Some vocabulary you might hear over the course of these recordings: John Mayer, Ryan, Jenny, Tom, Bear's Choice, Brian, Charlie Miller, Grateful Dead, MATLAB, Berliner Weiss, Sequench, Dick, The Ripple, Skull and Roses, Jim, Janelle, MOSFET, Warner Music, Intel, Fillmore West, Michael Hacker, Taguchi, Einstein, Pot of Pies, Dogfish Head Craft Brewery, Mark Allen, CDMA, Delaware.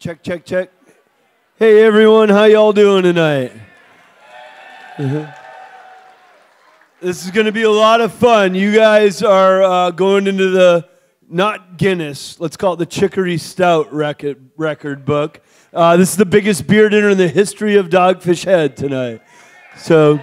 Check, check, check. Hey, everyone, how y'all doing tonight? This is going to be a lot of fun. You guys are going into the, not Guinness, let's call it the Chicory Stout record book. This is the biggest beer dinner in the history of Dogfish Head tonight. So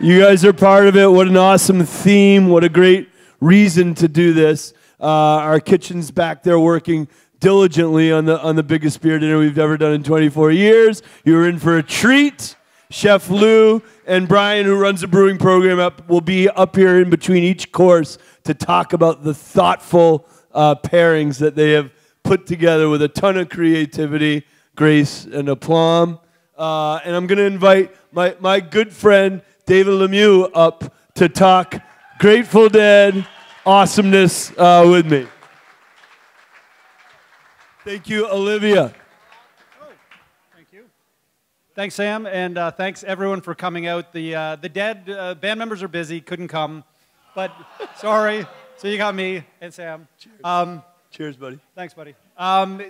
you guys are part of it. What an awesome theme. What a great reason to do this. Our kitchen's back there working diligently on the biggest beer dinner we've ever done in 24 years. You're in for a treat. Chef Lou and Brian, who runs the brewing program up, will be up here in between each course to talk about the thoughtful pairings that they have put together with a ton of creativity, grace, and aplomb. And I'm going to invite my good friend David Lemieux up to talk Grateful Dead awesomeness with me. Thank you, Olivia. Thanks, Sam, and thanks, everyone, for coming out. The Dead band members are busy, couldn't come, but sorry. So you got me and Sam. Cheers. Cheers, buddy. Thanks, buddy.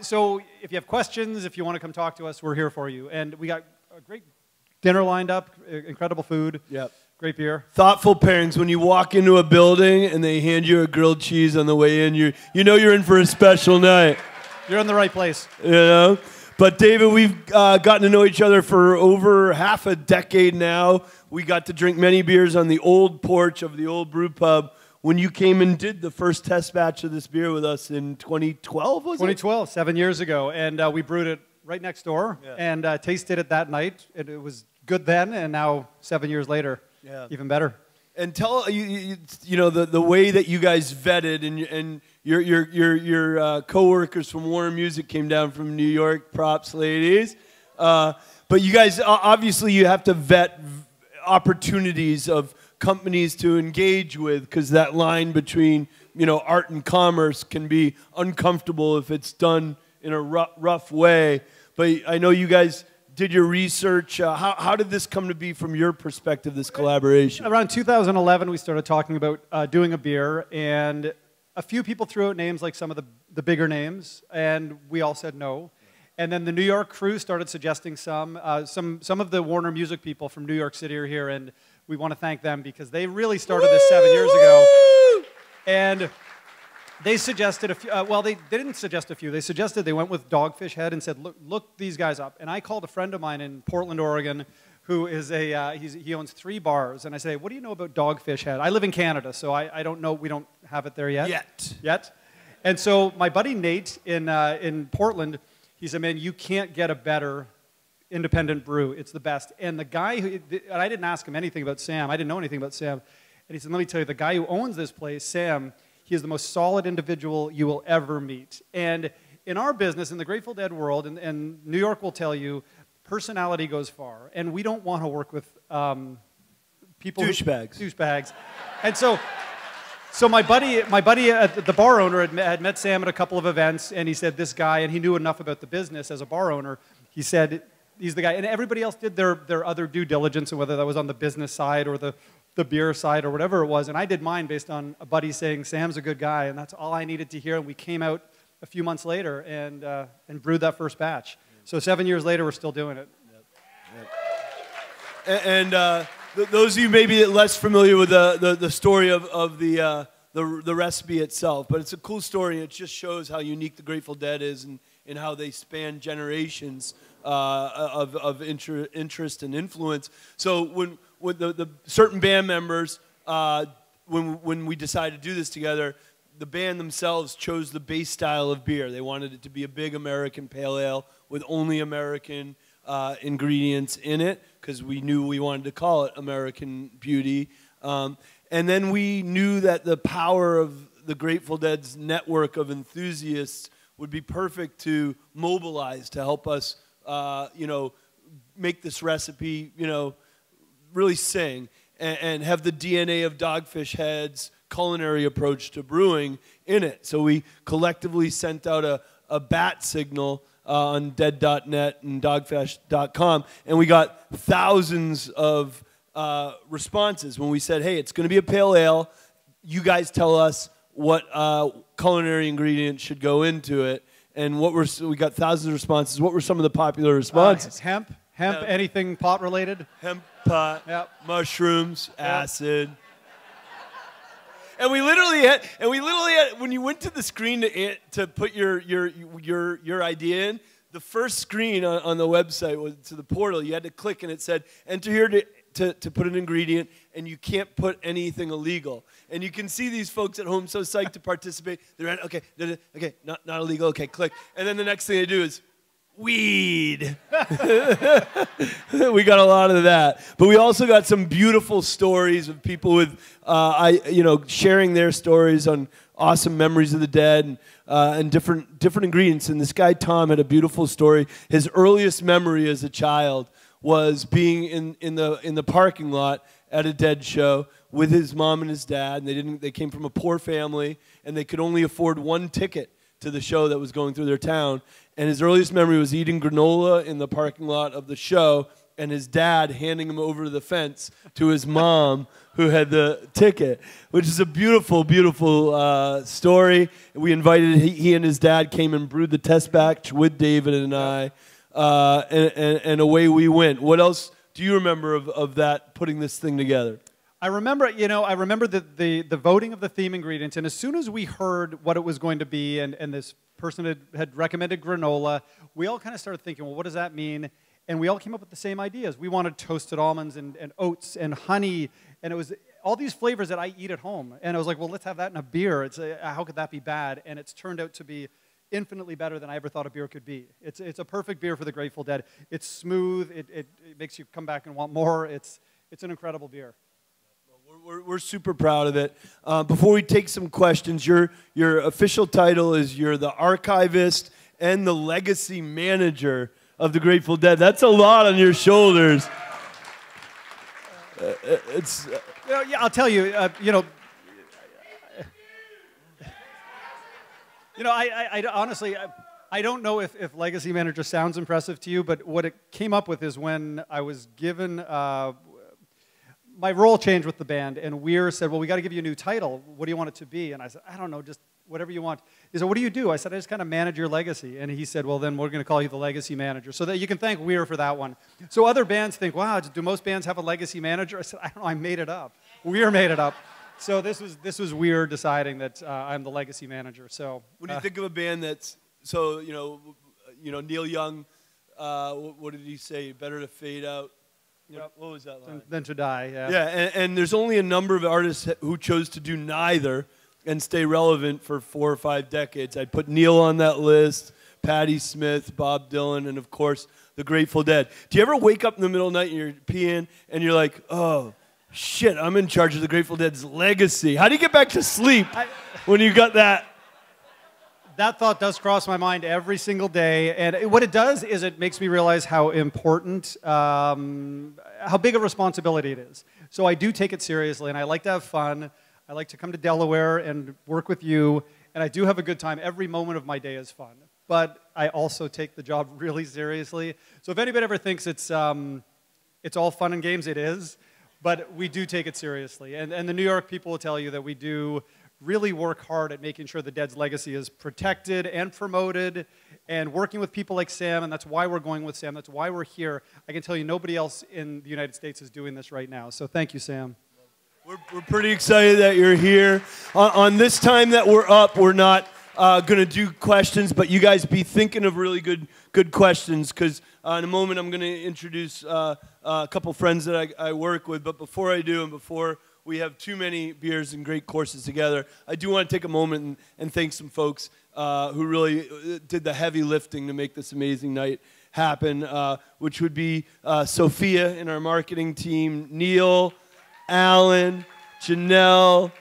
So if you have questions, if you want to come talk to us, we're here for you. And we got a great dinner lined up, incredible food, yep. Great beer. Thoughtful pairings. When you walk into a building and they hand you a grilled cheese on the way in, you know you're in for a special night. You're in the right place. You know? But David, we've gotten to know each other for over half a decade now. We got to drink many beers on the old porch of the old brew pub when you came and did the first test batch of this beer with us in 2012, was it? 2012, 7 years ago. And we brewed it right next door, yeah. And tasted it that night. And it was good then, and now 7 years later, yeah. Even better. And tell, you know, the way that you guys vetted and your co-workers from Warner Music came down from New York, props, ladies. But you guys, obviously, you have to vet opportunities of companies to engage with, because that line between, you know, art and commerce can be uncomfortable if it's done in a rough way. But I know you guys did your research. How did this come to be from your perspective, this collaboration? Around 2011, we started talking about doing a beer, and a few people threw out names, like some of the bigger names, and we all said no. And then the New York crew started suggesting some. Some of the Warner Music people from New York City are here, and we want to thank them because they really started this 7 years ago. And they suggested a few. Well, they didn't suggest a few. They suggested, they went with Dogfish Head and said, look these guys up. And I called a friend of mine in Portland, Oregon, who is a, he owns 3 bars. And I say, what do you know about Dogfish Head? I live in Canada, so I don't know. We don't have it there yet. Yet. And so my buddy Nate in Portland, he said, man, you can't get a better independent brew. It's the best. And the guy who, and I didn't ask him anything about Sam. I didn't know anything about Sam. And he said, let me tell you, the guy who owns this place, Sam, he is the most solid individual you will ever meet. And in our business, in the Grateful Dead world, and New York will tell you, personality goes far, and we don't want to work with people douchebags. And so my buddy at the bar owner had met Sam at a couple of events, and he said this guy, and he knew enough about the business as a bar owner. He said he's the guy, and everybody else did their other due diligence, and whether that was on the business side or the beer side or whatever it was. And I did mine based on a buddy saying Sam's a good guy, and that's all I needed to hear. And we came out a few months later and brewed that first batch. So 7 years later, we're still doing it. Yep. Yep. And those of you maybe less familiar with the story of the recipe itself, but it's a cool story. It just shows how unique the Grateful Dead is and how they span generations of interest and influence. So when the certain band members, when we decided to do this together, the band themselves chose the base style of beer. They wanted it to be a big American pale ale with only American ingredients in it, because we knew we wanted to call it American Beauty. And then we knew that the power of the Grateful Dead's network of enthusiasts would be perfect to mobilize to help us, you know, make this recipe, you know, really sing and have the DNA of Dogfish Head's culinary approach to brewing in it. So we collectively sent out a bat signal on dead.net and dogfish.com, and we got thousands of responses when we said, hey, it's going to be a pale ale. You guys tell us what culinary ingredients should go into it. And what were we got thousands of responses. What were some of the popular responses? Hemp, anything pot related. Hemp pot, yep. Mushrooms, yep. Acid. And we literally had, when you went to the screen to put your idea in, the first screen on the website was to the portal. You had to click, and it said, "Enter here to put an ingredient, and you can't put anything illegal." And you can see these folks at home so psyched to participate. They're at, okay, not illegal. Okay, click. And then the next thing they do is weed. We got a lot of that, but we also got some beautiful stories of people with, sharing their stories on awesome memories of the Dead and different ingredients. And this guy Tom had a beautiful story. His earliest memory as a child was being in the parking lot at a Dead show with his mom and his dad. And they came from a poor family, and they could only afford one ticket to the show that was going through their town. And his earliest memory was eating granola in the parking lot of the show and his dad handing him over the fence to his mom who had the ticket, which is a beautiful, beautiful story. We invited, he and his dad came and brewed the test batch with David and I, and away we went. What else do you remember of that, putting this thing together? I remember, the voting of the theme ingredients, and as soon as we heard what it was going to be, and this person had recommended granola, we all kind of started thinking, well, what does that mean? And we all came up with the same ideas. We wanted toasted almonds and oats and honey, and it was all these flavors that I eat at home. And I was like, well, let's have that in a beer. It's how could that be bad? And it's turned out to be infinitely better than I ever thought a beer could be. It's a perfect beer for the Grateful Dead. It's smooth. It makes you come back and want more. It's an incredible beer. We're super proud of it. Before we take some questions, your official title is you're the archivist and the legacy manager of the Grateful Dead. That's a lot on your shoulders. I'll tell you. I honestly. I don't know if legacy manager sounds impressive to you, but what it came up with is when I was given. My role changed with the band, and Weir said, well, we got to give you a new title. What do you want it to be? And I said, I don't know, just whatever you want. He said, what do? I said, I just kind of manage your legacy. And he said, well, then we're going to call you the legacy manager. So that you can thank Weir for that one. So other bands think, wow, do most bands have a legacy manager? I said, I don't know, I made it up. Weir made it up. So this was Weir deciding that I'm the legacy manager. So when you think of a band that's, so, Neil Young, what did he say? Better to fade out. Yep. What was that line? Than to die, yeah. Yeah, and there's only a number of artists who chose to do neither and stay relevant for 4 or 5 decades. I'd put Neil on that list, Patti Smith, Bob Dylan, and, of course, the Grateful Dead. Do you ever wake up in the middle of the night and you're peeing and you're like, oh, shit, I'm in charge of the Grateful Dead's legacy? How do you get back to sleep when you got that? That thought does cross my mind every single day, and what it does is it makes me realize how important, how big a responsibility it is. So I do take it seriously, and I like to have fun. I like to come to Delaware and work with you, and I do have a good time. Every moment of my day is fun, but I also take the job really seriously. So if anybody ever thinks it's all fun and games, it is, but we do take it seriously, and the New York people will tell you that we do really work hard at making sure the Dead's legacy is protected and promoted, and working with people like Sam, and that's why we're going with Sam. That's why we're here. I can tell you nobody else in the United States is doing this right now, so thank you, Sam. We're pretty excited that you're here. On this time that we're up, we're not going to do questions, but you guys be thinking of really good questions, because in a moment I'm going to introduce a couple friends that I work with, but before I do and before we have too many beers and great courses together, I do want to take a moment and thank some folks who really did the heavy lifting to make this amazing night happen, which would be Sophia in our marketing team, Neil, Alan, Janelle,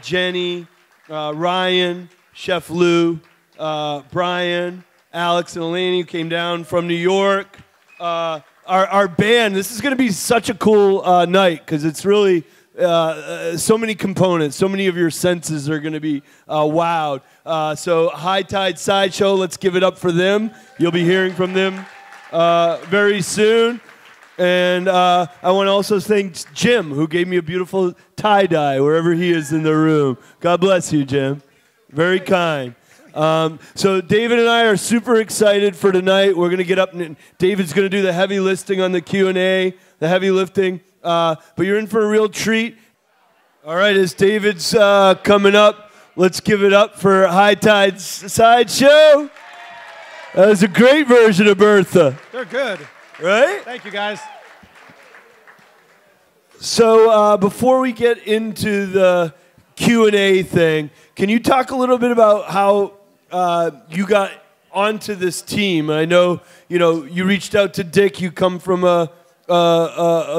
Jenny, Ryan, Chef Lou, Brian, Alex and Eleni, who came down from New York. Our band, this is going to be such a cool night, because it's really... so many components, so many of your senses are going to be wowed. So High Tide Sideshow, let's give it up for them. You'll be hearing from them very soon. And I want to also thank Jim, who gave me a beautiful tie-dye wherever he is in the room. God bless you, Jim. Very kind. So David and I are super excited for tonight. We're going to get up and David's going to do the heavy lifting on the Q&A, the heavy lifting. But you're in for a real treat. All right, as David's coming up, let's give it up for High Tide's Sideshow. That was a great version of Bertha. They're good. Right? Thank you, guys. So before we get into the Q&A thing, can you talk a little bit about how you got onto this team? I know, you know, you reached out to Dick. You come from a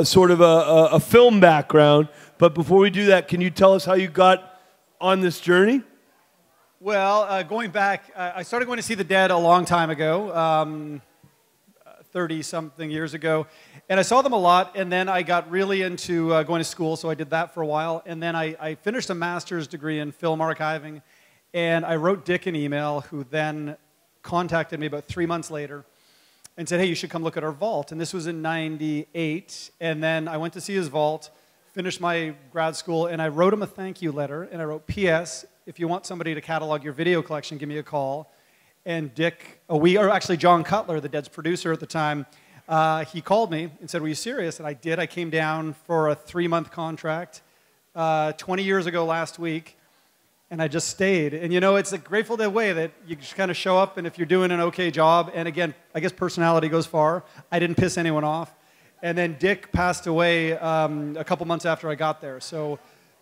sort of a film background. But before we do that, can you tell us how you got on this journey? Well, going back, I started going to see the Dead a long time ago, 30-something years ago. And I saw them a lot, and then I got really into going to school, so I did that for a while. And then I finished a master's degree in film archiving, and I wrote Dick an email, who then contacted me about 3 months later and said, hey, you should come look at our vault. And this was in 98, and then I went to see his vault, finished my grad school, and I wrote him a thank you letter, and I wrote, P.S., if you want somebody to catalog your video collection, give me a call. And Dick, John Cutler, the Dead's producer at the time, he called me and said, were you serious? And I did. I came down for a 3-month contract 20 years ago last week, and I just stayed. And, you know, it's a Grateful Dead way that you just kind of show up, and if you're doing an okay job, and again, I guess personality goes far. I didn't piss anyone off. And then Dick passed away a couple months after I got there. So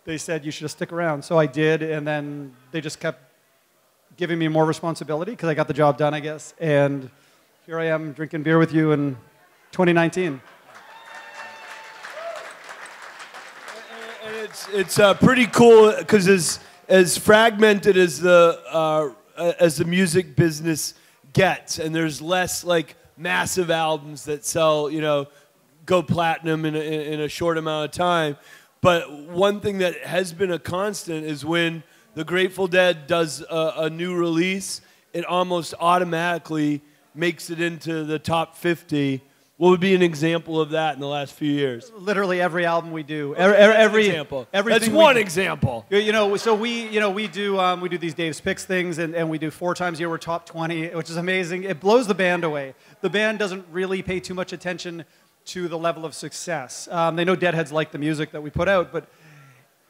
they said, you should just stick around. So I did, and then they just kept giving me more responsibility because I got the job done, I guess. And here I am drinking beer with you and 2019. And it's pretty cool because as fragmented as the music business gets, and there's less like massive albums that sell, you know, go platinum in a short amount of time. But one thing that has been a constant is when the Grateful Dead does a new release, it almost automatically makes it into the top 50. What would be an example of that in the last few years? Literally every album we do. Every example. That's one example. You know, so we do these Dave's Picks things, and we do 4 times a year. We're top 20, which is amazing. It blows the band away. The band doesn't really pay too much attention to the level of success. They know Deadheads like the music that we put out, but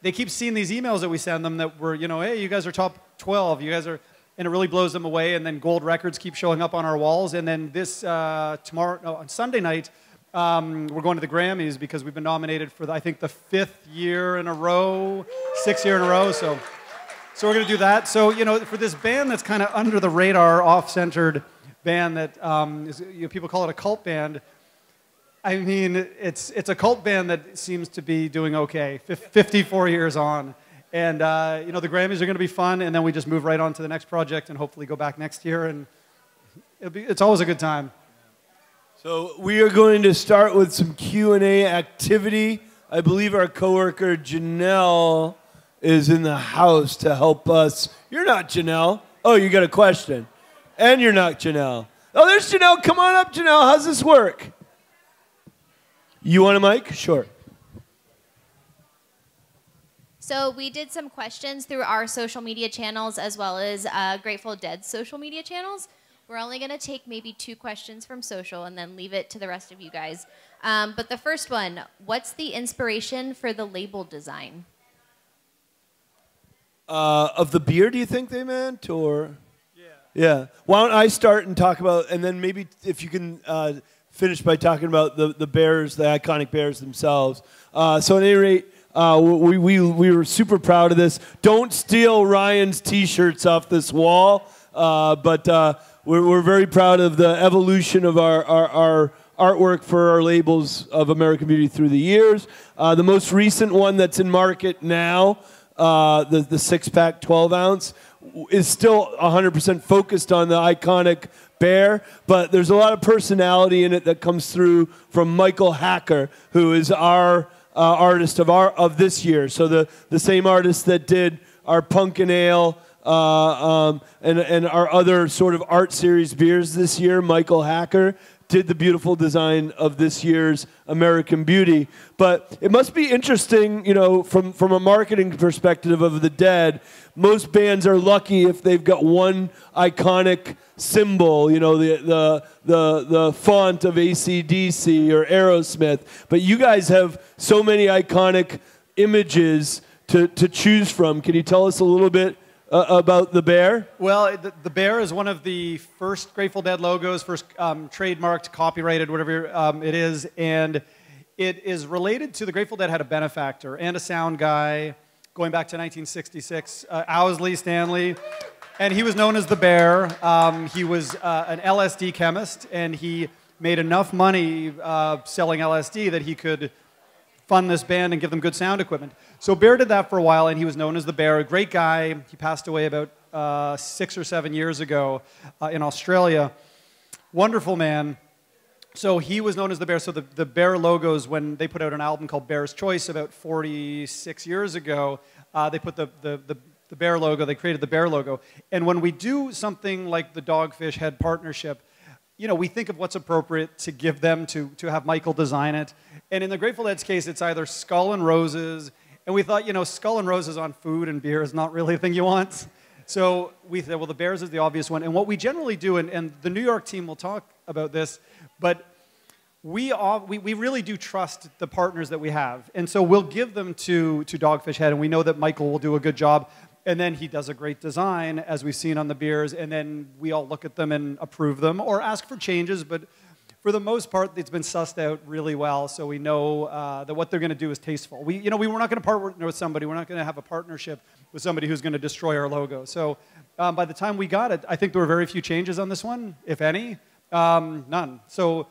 they keep seeing these emails that we send them that were, you know, hey, you guys are top 12. You guys are... And it really blows them away, and then gold records keep showing up on our walls. And then this on Sunday night, we're going to the Grammys because we've been nominated for, I think, the 6th year in a row. So we're going to do that. So, you know, for this band that's kind of under the radar, off-centered band that you know, people call it a cult band. I mean, it's a cult band that seems to be doing okay, 54 years on. And, you know, the Grammys are going to be fun, and then we just move right on to the next project and hopefully go back next year, and it's always a good time. So we are going to start with some Q&A activity. I believe our coworker Janelle is in the house to help us. You're not Janelle. Oh, you got a question. And you're not Janelle. Oh, there's Janelle. Come on up, Janelle. How's this work? You want a mic? Sure. So we did some questions through our social media channels as well as Grateful Dead's social media channels. We're only going to take maybe 2 questions from social and then leave it to the rest of you guys. But the first one, what's the inspiration for the label design? Of the beer, do you think they meant? Or? Yeah. Why don't I start and talk about, and then maybe if you can finish by talking about the bears, the iconic bears themselves. So at any rate, we were super proud of this. Don't steal Ryan's T-shirts off this wall, but we're very proud of the evolution of our artwork for our labels of American Beauty through the years. The most recent one that's in market now, the 6-pack 12-ounce, is still 100% focused on the iconic bear, but there's a lot of personality in it that comes through from Michael Hacker, who is our... artist of this year. So the same artist that did our Pumpkin Ale and our other sort of art series beers this year, Michael Hacker, did the beautiful design of this year's American Beauty. But it must be interesting, you know, from a marketing perspective of the Dead, most bands are lucky if they've got one iconic symbol, you know, the font of AC/DC or Aerosmith. But you guys have so many iconic images to choose from. Can you tell us a little bit about the bear? Well, the bear is one of the first Grateful Dead logos, first trademarked, copyrighted, whatever it is. And it is related to the Grateful Dead had a benefactor and a sound guy going back to 1966, Owsley Stanley. And he was known as the bear. He was an LSD chemist, and he made enough money selling LSD that he could fund this band and give them good sound equipment. So Bear did that for a while, and he was known as the Bear, a great guy. He passed away about 6 or 7 years ago in Australia. Wonderful man. So he was known as the Bear. So the Bear logos, when they put out an album called Bear's Choice about 46 years ago, they put the Bear logo, they created the Bear logo. And when we do something like the Dogfish Head partnership, you know, we think of what's appropriate to give them, to have Michael design it. And in the Grateful Dead's case, it's either Skull and Roses. And we thought, you know, Skull and Roses on food and beer is not really a thing you want. So we said, well, the bears is the obvious one. And what we generally do, and the New York team will talk about this, but we really do trust the partners that we have. And so we'll give them to Dogfish Head, and we know that Michael will do a good job. And then he does a great design, as we've seen on the beers, and then we all look at them and approve them or ask for changes. But for the most part, it's been sussed out really well, so we know that what they're going to do is tasteful. We were not going to partner with somebody. We're not going to have a partnership with somebody who's going to destroy our logo. So by the time we got it, I think there were very few changes on this one, if any. None. So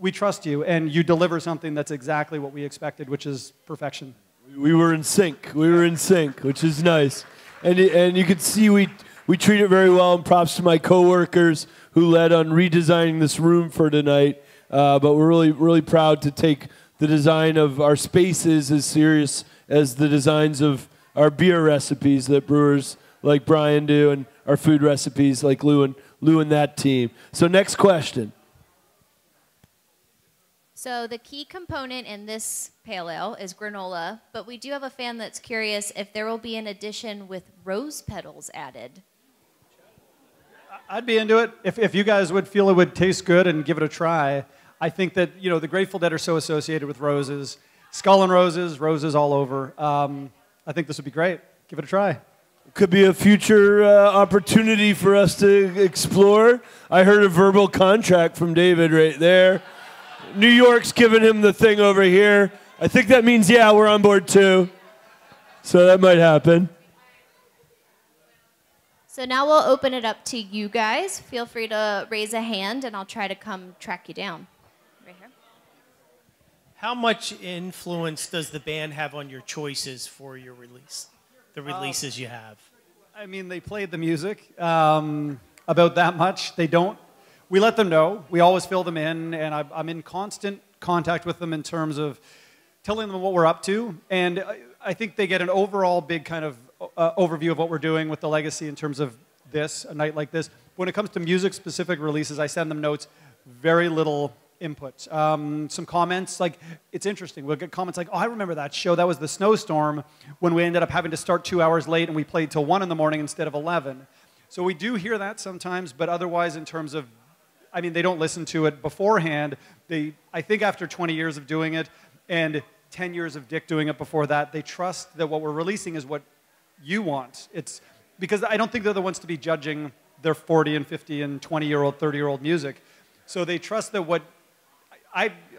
we trust you, and you deliver something that's exactly what we expected, which is perfection. We were in sync. We were in sync, which is nice. And you can see we treat it very well, and props to my coworkers who led on redesigning this room for tonight. But we're really proud to take the design of our spaces as serious as the designs of our beer recipes that brewers like Brian do, and our food recipes like Lou and that team. So next question. So the key component in this pale ale is granola, but we do have a fan that's curious if there will be an addition with rose petals added. I'd be into it if you guys would feel it would taste good and give it a try. I think that, you know, the Grateful Dead are so associated with roses. Skull and Roses, roses all over. I think this would be great. Give it a try. Could be a future opportunity for us to explore. I heard a verbal contract from David right there. New York's giving him the thing over here. I think that means, yeah, we're on board too. So that might happen. So now we'll open it up to you guys. Feel free to raise a hand, and I'll try to come track you down. Right here. How much influence does the band have on your choices for your release? The releases you have? I mean, they played the music about that much. They don't. We let them know. We always fill them in, and I'm in constant contact with them in terms of telling them what we're up to. And I think they get an overall big kind of overview of what we're doing with the legacy in terms of this, a night like this. When it comes to music-specific releases, I send them notes, very little input. Some comments, like, it's interesting. We'll get comments like, oh, I remember that show. That was the snowstorm when we ended up having to start 2 hours late, and we played till 1 in the morning instead of 11. So we do hear that sometimes, but otherwise in terms of, I mean, they don't listen to it beforehand. I think after 20 years of doing it and 10 years of Dick doing it before that, they trust that what we're releasing is what you want. It's because I don't think they're the ones to be judging their 40 and 50 and 20-year-old, 30-year-old music. So they trust that what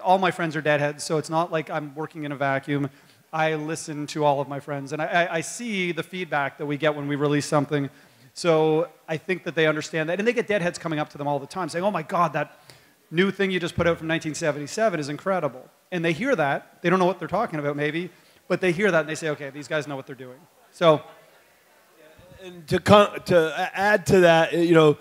all my friends are deadheads, so it's not like I'm working in a vacuum. I listen to all of my friends, and I see the feedback that we get when we release something. So I think that they understand that. And they get deadheads coming up to them all the time saying, oh, my God, that new thing you just put out from 1977 is incredible. And they hear that. They don't know what they're talking about, maybe. But they hear that, and they say, okay, these guys know what they're doing. So and to add to that, you know,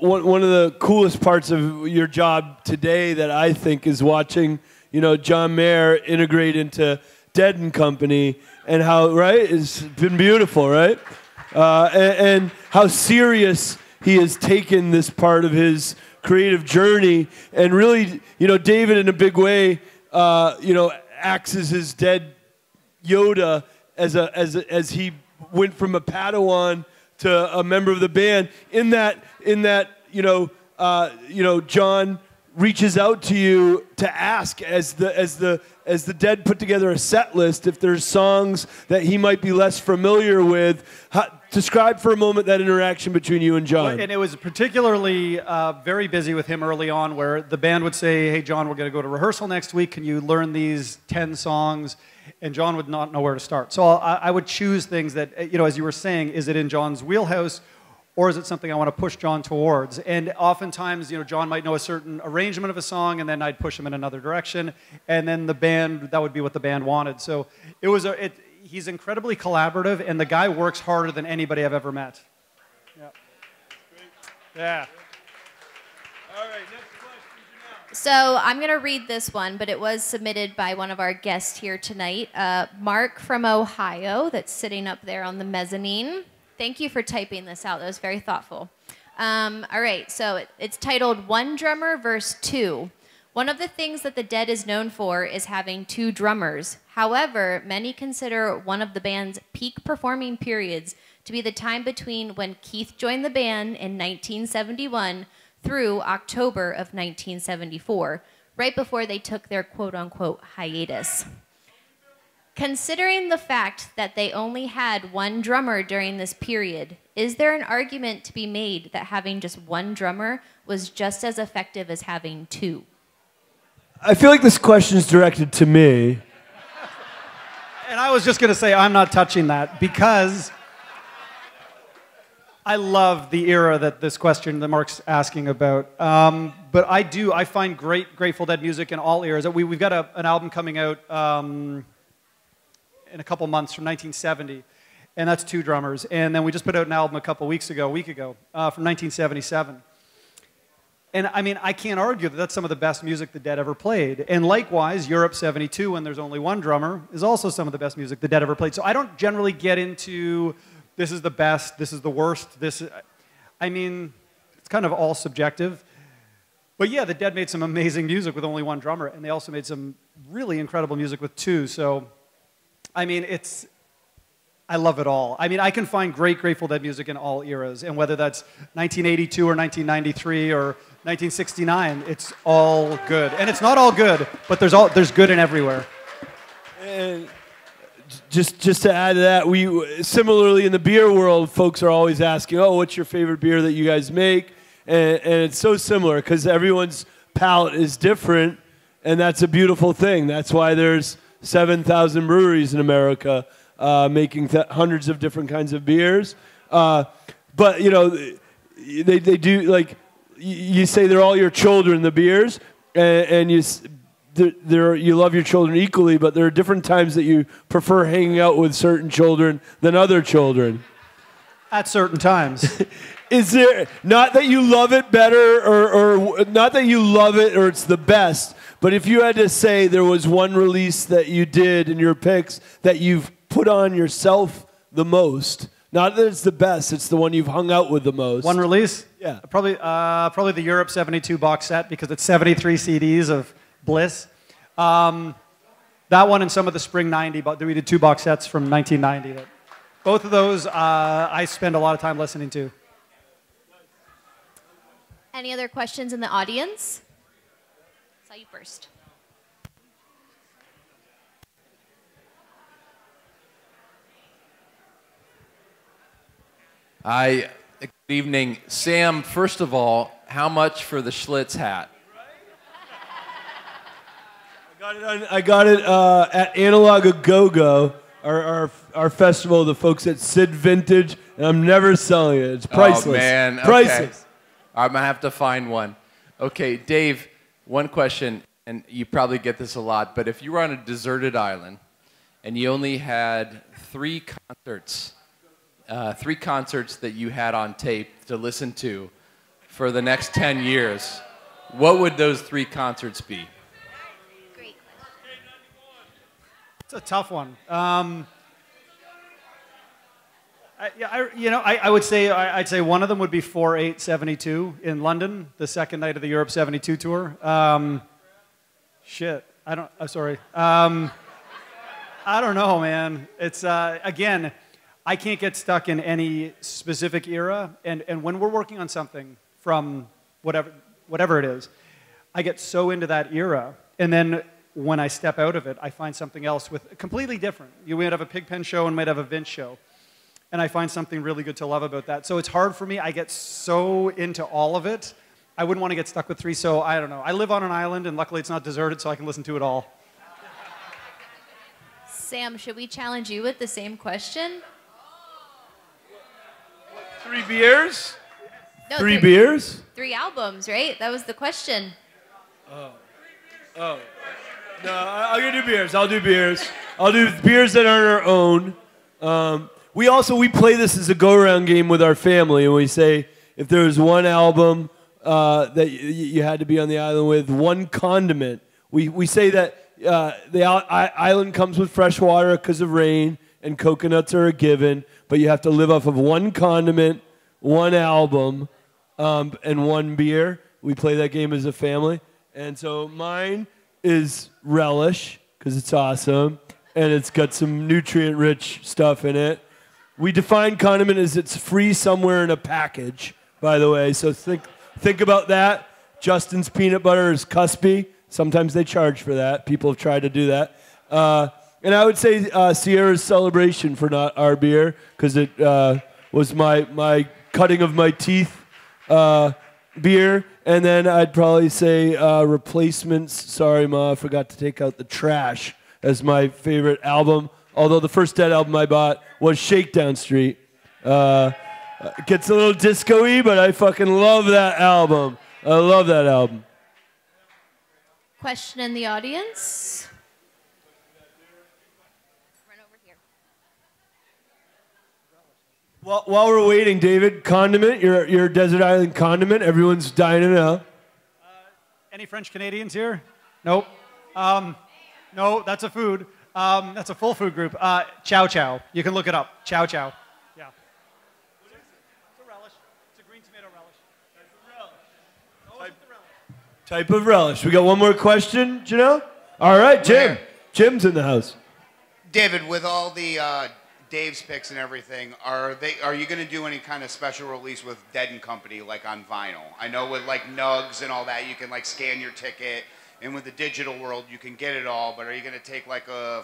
one of the coolest parts of your job today that I think is watching, you know, John Mayer integrate into Dead & Company and how, right, it's been beautiful, right? And how serious he has taken this part of his creative journey. And really, you know, David in a big way, you know, acts as his dead Yoda as he went from a Padawan to a member of the band. In that, you know, John reaches out to you to ask as the Dead put together a set list if there's songs that he might be less familiar with. Describe for a moment that interaction between you and John. And it was particularly very busy with him early on, where the band would say, hey, John, we're going to go to rehearsal next week. Can you learn these 10 songs? And John would not know where to start. So I would choose things that, you know, as you were saying, is it in John's wheelhouse, or is it something I want to push John towards? And oftentimes, you know, John might know a certain arrangement of a song, and then I'd push him in another direction, and then the band, that would be what the band wanted. So it was he's incredibly collaborative, and the guy works harder than anybody I've ever met. Yeah. Yeah. All right, next question, Janelle. So I'm going to read this one, but it was submitted by one of our guests here tonight, Mark from Ohio, that's sitting up there on the mezzanine. Thank you for typing this out. That was very thoughtful. All right, so it's titled One Drummer Verse 2. One of the things that the Dead is known for is having two drummers. However, many consider one of the band's peak performing periods to be the time between when Keith joined the band in 1971 through October of 1974, right before they took their quote-unquote hiatus. Considering the fact that they only had one drummer during this period, is there an argument to be made that having just one drummer was just as effective as having two? I feel like this question is directed to me. And I was just going to say I'm not touching that, because I love the era that this question that Mark's asking about. But I find great Grateful Dead music in all eras. We've got an album coming out in a couple months from 1970, and that's two drummers. And then we just put out an album a week ago, from 1977. And I mean, I can't argue that that's some of the best music the Dead ever played. And likewise, Europe 72, when there's only one drummer, is also some of the best music the Dead ever played. So I don't generally get into, this is the best, this is the worst, I mean, it's kind of all subjective. But yeah, the Dead made some amazing music with only one drummer, and they also made some really incredible music with two, so I mean, I love it all. I mean, I can find great Grateful Dead music in all eras, and whether that's 1982 or 1993 or 1969, it's all good. And it's not all good, but there's good in everywhere. And just to add to that, similarly in the beer world, folks are always asking, oh, what's your favorite beer that you guys make? And it's so similar, because everyone's palate is different, and that's a beautiful thing. That's why there's 7,000 breweries in America making hundreds of different kinds of beers. But, you know, they do, like, you say they're all your children, the beers, and you love your children equally, but there are different times that you prefer hanging out with certain children than other children. At certain times. Is there, not that you love it better, or not that you love it or it's the best, but if you had to say there was one release that you did in your picks that you've put on yourself the most, not that it's the best, it's the one you've hung out with the most. One release? Yeah. Probably the Europe 72 box set, because it's 73 CDs of bliss. That one and some of the Spring 90, we did two box sets from 1990. Both of those I spend a lot of time listening to. Any other questions in the audience? You first. Good evening. Sam, first of all, how much for the Schlitz hat? I got it at Analog A Go-Go, our festival, the folks at Sid Vintage, and I'm never selling it. It's priceless. Oh, man. Okay. Priceless. I'm going to have to find one. Okay, Dave. One question, and you probably get this a lot, but if you were on a deserted island and you only had three concerts that you had on tape to listen to for the next 10 years, what would those three concerts be? Great question. It's a tough one. I'd say one of them would be 4/8/72 in London, the second night of the Europe 72 tour. I don't know, man. It's again, I can't get stuck in any specific era, and when we're working on something from whatever it is, I get so into that era, and then when I step out of it, I find something else with completely different. You might have a Pigpen show and might have a Vince show. And I find something really good to love about that. So it's hard for me. I get so into all of it. I wouldn't want to get stuck with three, so I don't know. I live on an island, and luckily it's not deserted, so I can listen to it all. Sam, should we challenge you with the same question? What, 3 beers? No, 3 beers? 3 albums, right? That was the question. Oh. No, I'll do beers that aren't our own. We play this as a go-around game with our family, and we say if there was one album that you had to be on the island with, one condiment. We say that the island comes with fresh water because of rain, and coconuts are a given, but you have to live off of one condiment, one album, and one beer. We play that game as a family. And so mine is relish because it's awesome, and it's got some nutrient-rich stuff in it. We define condiment as it's free somewhere in a package, by the way. So think about that. Justin's peanut butter is cuspy. Sometimes they charge for that. People have tried to do that. And I would say Sierra's Celebration for not our beer, because it was my cutting of my teeth beer. And then I'd probably say Replacements. Sorry, Ma, I forgot to take out the trash as my favorite album. Although the first Dead album I bought was Shakedown Street. It gets a little disco-y, but I fucking love that album. I love that album. Question in the audience? Run over here. Well, while we're waiting, David, condiment, your desert island condiment. Everyone's dying to know. Any French Canadians here? Nope. No, that's a food. That's a full food group. Chow chow. You can look it up. Chow chow. Yeah. What is it? It's a relish. It's a green tomato relish. That's a relish. Type of relish. We got one more question, Janelle? All right, Jim. Where? Jim's in the house. David, with all the Dave's Picks and everything, are you going to do any kind of special release with Dead & Company, like on vinyl? I know with like Nugs and all that, you can like scan your ticket. And with the digital world, you can get it all. But are you going to take like a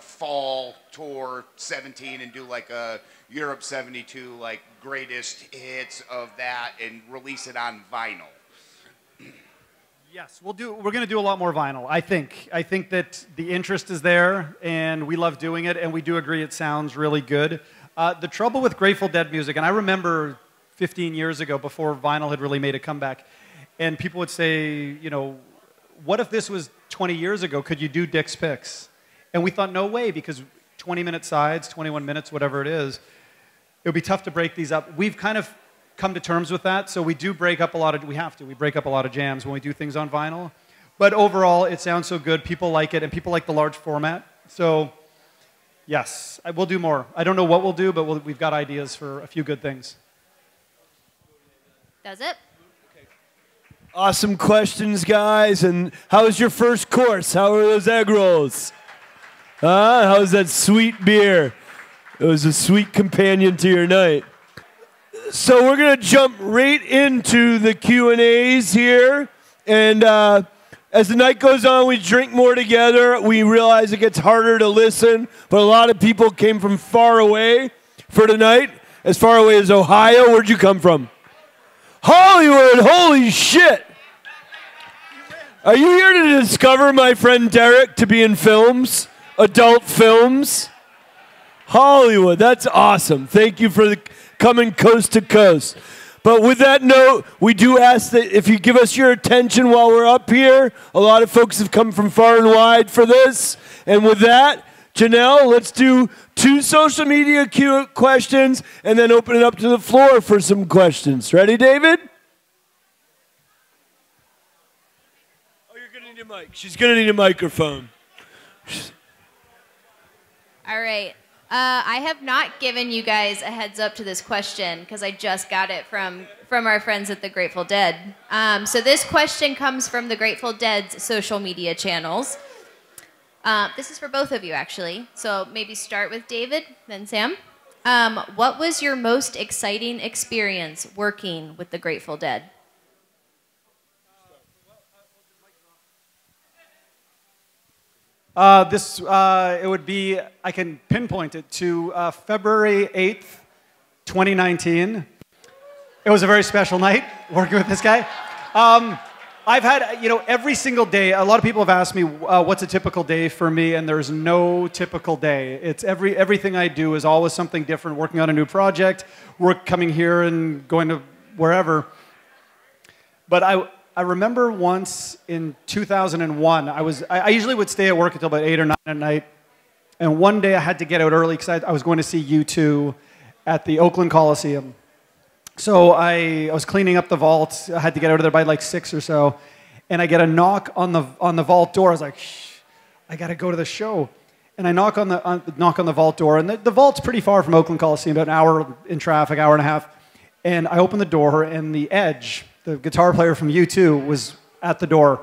fall tour 17 and do like a Europe 72 like greatest hits of that and release it on vinyl? Yes, we're going to do a lot more vinyl. I think that the interest is there, and we love doing it, and we do agree it sounds really good. The trouble with Grateful Dead music, and I remember 15 years ago before vinyl had really made a comeback. And people would say, what if this was 20 years ago? Could you do Dick's Picks? And we thought, no way, because 20-minute sides, 21 minutes, whatever it is, it would be tough to break these up. We've kind of come to terms with that, so we do break up a lot of, we break up a lot of jams when we do things on vinyl. But overall, it sounds so good, people like it, and people like the large format. So, yes, we'll do more. I don't know what we'll do, but we've got ideas for a few good things. That's it. Awesome questions, guys. And how was your first course? How were those egg rolls? How was that sweet beer? It was a sweet companion to your night. So we're going to jump right into the Q&As here. And as the night goes on, we drink more together. We realize it gets harder to listen. But a lot of people came from far away for tonight. As far away as Ohio. Where'd you come from? Hollywood, holy shit! Are you here to discover my friend Derek to be in films? Adult films? Hollywood, that's awesome. Thank you for coming coast to coast. But with that note, we do ask that if you give us your attention while we're up here. A lot of folks have come from far and wide for this. And with that, Janelle, let's do 2 social media questions and then open it up to the floor for some questions. Ready, David? Oh, you're going to need a mic. She's going to need a microphone. All right. I have not given you guys a heads up to this question because I just got it from our friends at the Grateful Dead. So this question comes from the Grateful Dead's social media channels. This is for both of you, actually. So maybe start with David, then Sam. What was your most exciting experience working with the Grateful Dead? It would be, I can pinpoint it to February 8th, 2019. It was a very special night working with this guy. I've had, you know, every single day, a lot of people have asked me, what's a typical day for me, and there's no typical day. It's everything I do is always something different, working on a new project, coming here and going to wherever. But I remember once in 2001, I usually would stay at work until about 8 or 9 at night, and one day I had to get out early because I was going to see U2 at the Oakland Coliseum. So I was cleaning up the vault. I had to get out of there by like 6 or so. And I get a knock on the vault door. I was like, shh, I got to go to the show. And I knock on the vault door. And the vault's pretty far from Oakland Coliseum, about an hour in traffic, hour and a half. And I open the door, and The Edge, the guitar player from U2, was at the door.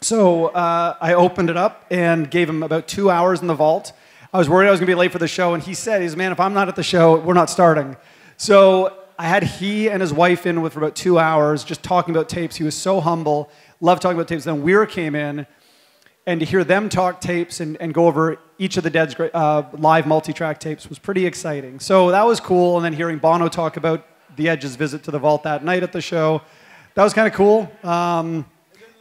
So I opened it up and gave him about 2 hours in the vault. I was worried I was going to be late for the show. And he said, man, if I'm not at the show, we're not starting. So I had he and his wife in with for about 2 hours just talking about tapes. He was so humble, loved talking about tapes. Then Weir came in, and to hear them talk tapes and go over each of the Dead's live multi-track tapes was pretty exciting. So that was cool, and then hearing Bono talk about The Edge's visit to the vault that night at the show, that was kind of cool. And then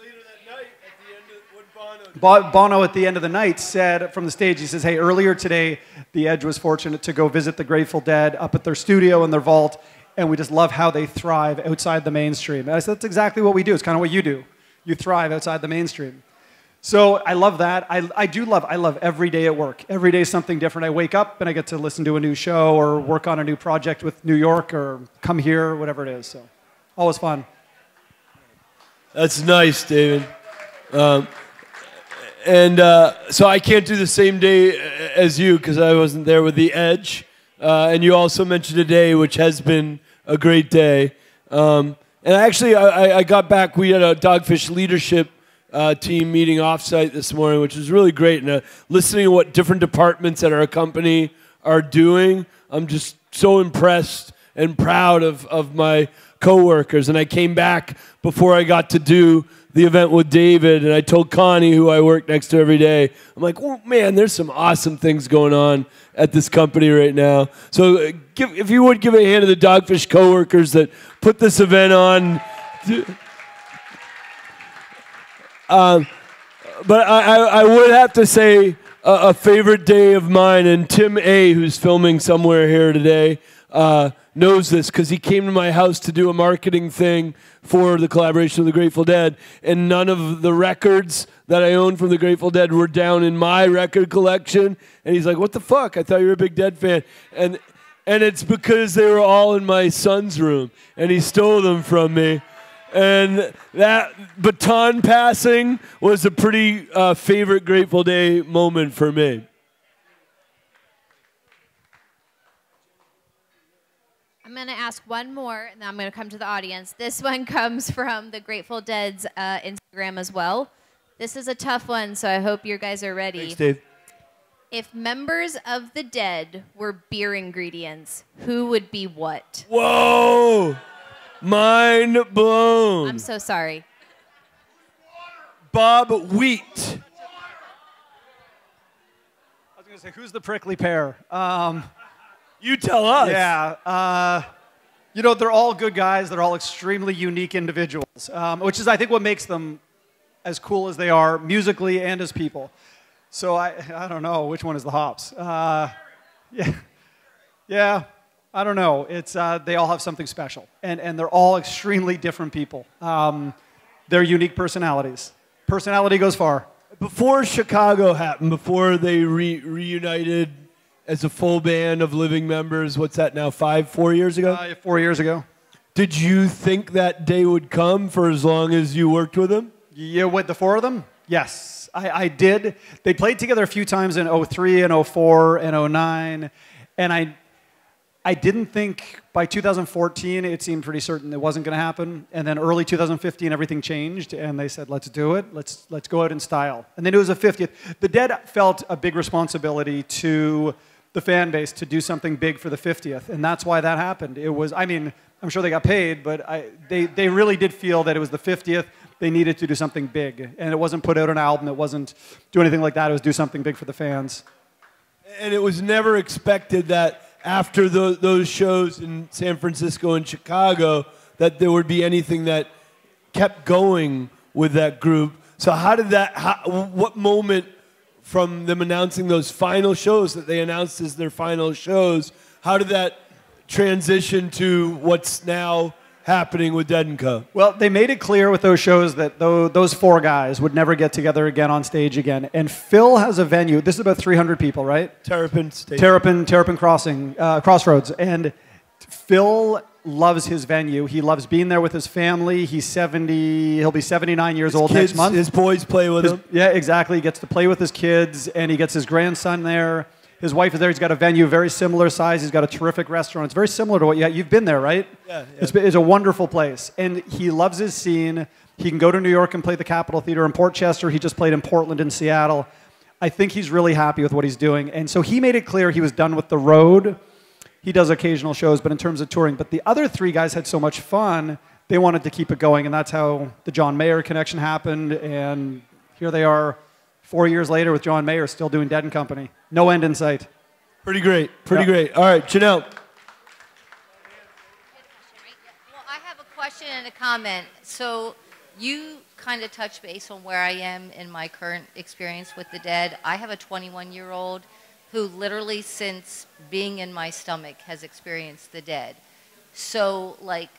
later that night, at the end of what Bono at the end of the night said from the stage, he says, hey, earlier today, The Edge was fortunate to go visit the Grateful Dead up at their studio in their vault, and we just love how they thrive outside the mainstream. And I said, that's exactly what we do. It's kind of what you do. You thrive outside the mainstream. So I love that. I love every day at work. Every day is something different. I wake up and I get to listen to a new show or work on a new project with New York or come here, whatever it is. So always fun. That's nice, David. So I can't do the same day as you because I wasn't there with The Edge. And you also mentioned a day which has been a great day. And actually, I got back. We had a Dogfish leadership team meeting offsite this morning, which was really great. And listening to what different departments at our company are doing, I'm just so impressed and proud of my coworkers. And I came back before I got to do the event with David, and I told Connie, who I work next to every day, I'm like, oh, man, there's some awesome things going on at this company right now. So if you would give a hand to the Dogfish coworkers that put this event on. But I would have to say a favorite day of mine, and Tim A., who's filming somewhere here today, knows this because he came to my house to do a marketing thing for the collaboration with the Grateful Dead, and none of the records that I owned from the Grateful Dead were down in my record collection. And he's like, what the fuck? I thought you were a big Dead fan. And it's because they were all in my son's room, and he stole them from me. And that baton passing was a pretty favorite Grateful Day moment for me. I'm going to ask one more, and then I'm going to come to the audience. This one comes from the Grateful Dead's Instagram as well. This is a tough one, so I hope you guys are ready. Thanks, Dave. If members of the Dead were beer ingredients, who would be what? Whoa! Mind blown. I'm so sorry. Bob Wheat. I was going to say, who's the prickly pear? You tell us. Yeah. You know, they're all good guys. They're all extremely unique individuals, which is, I think, what makes them as cool as they are musically and as people. So I don't know which one is the hops. Yeah, I don't know. It's, they all have something special, and they're all extremely different people. They're unique personalities. Personality goes far. Before Chicago happened, before they reunited as a full band of living members, what's that now, 4 years ago? 4 years ago. Did you think that day would come for as long as you worked with them? Yeah, what, the four of them? Yes, I did. They played together a few times in 03 and 04 and 09. And I didn't think by 2014, it seemed pretty certain it wasn't going to happen. And then early 2015, everything changed. And they said, let's do it. Let's go out in style. And then it was the 50th. The Dead felt a big responsibility to the fan base to do something big for the 50th. And that's why that happened. It was, I mean, I'm sure they got paid, but they really did feel that it was the 50th. They needed to do something big. And it wasn't put out an album. It wasn't do anything like that. It was do something big for the fans. And it was never expected that after those shows in San Francisco and Chicago that there would be anything that kept going with that group. So how did that, what moment from them announcing those final shows that they announced as their final shows, how did that transition to what's now happening with Dead & Co.? Well, they made it clear with those shows that those four guys would never get together again on stage again. And Phil has a venue. This is about 300 people, right? Terrapin Station. Terrapin Crossing, Crossroads. And Phil loves his venue. He loves being there with his family. He's 70. He'll be 79 years old next month. His boys play with him. Yeah, exactly. He gets to play with his kids, and he gets his grandson there. His wife is there. He's got a venue, very similar size. He's got a terrific restaurant. It's very similar to what you have. You've been there, right? Yeah. It's a wonderful place. And he loves his scene. He can go to New York and play the Capitol Theater in Port Chester. He just played in Portland and Seattle. I think he's really happy with what he's doing. And so he made it clear he was done with the road. He does occasional shows, but in terms of touring. But the other three guys had so much fun, they wanted to keep it going. And that's how the John Mayer connection happened. And here they are 4 years later with John Mayer still doing Dead & Company. No end in sight. Pretty great. Pretty great. All right, Janelle. Well, I have a question and a comment. So you kind of touch base on where I am in my current experience with the Dead. I have a 21-year-old who literally since being in my stomach has experienced the Dead. So, like,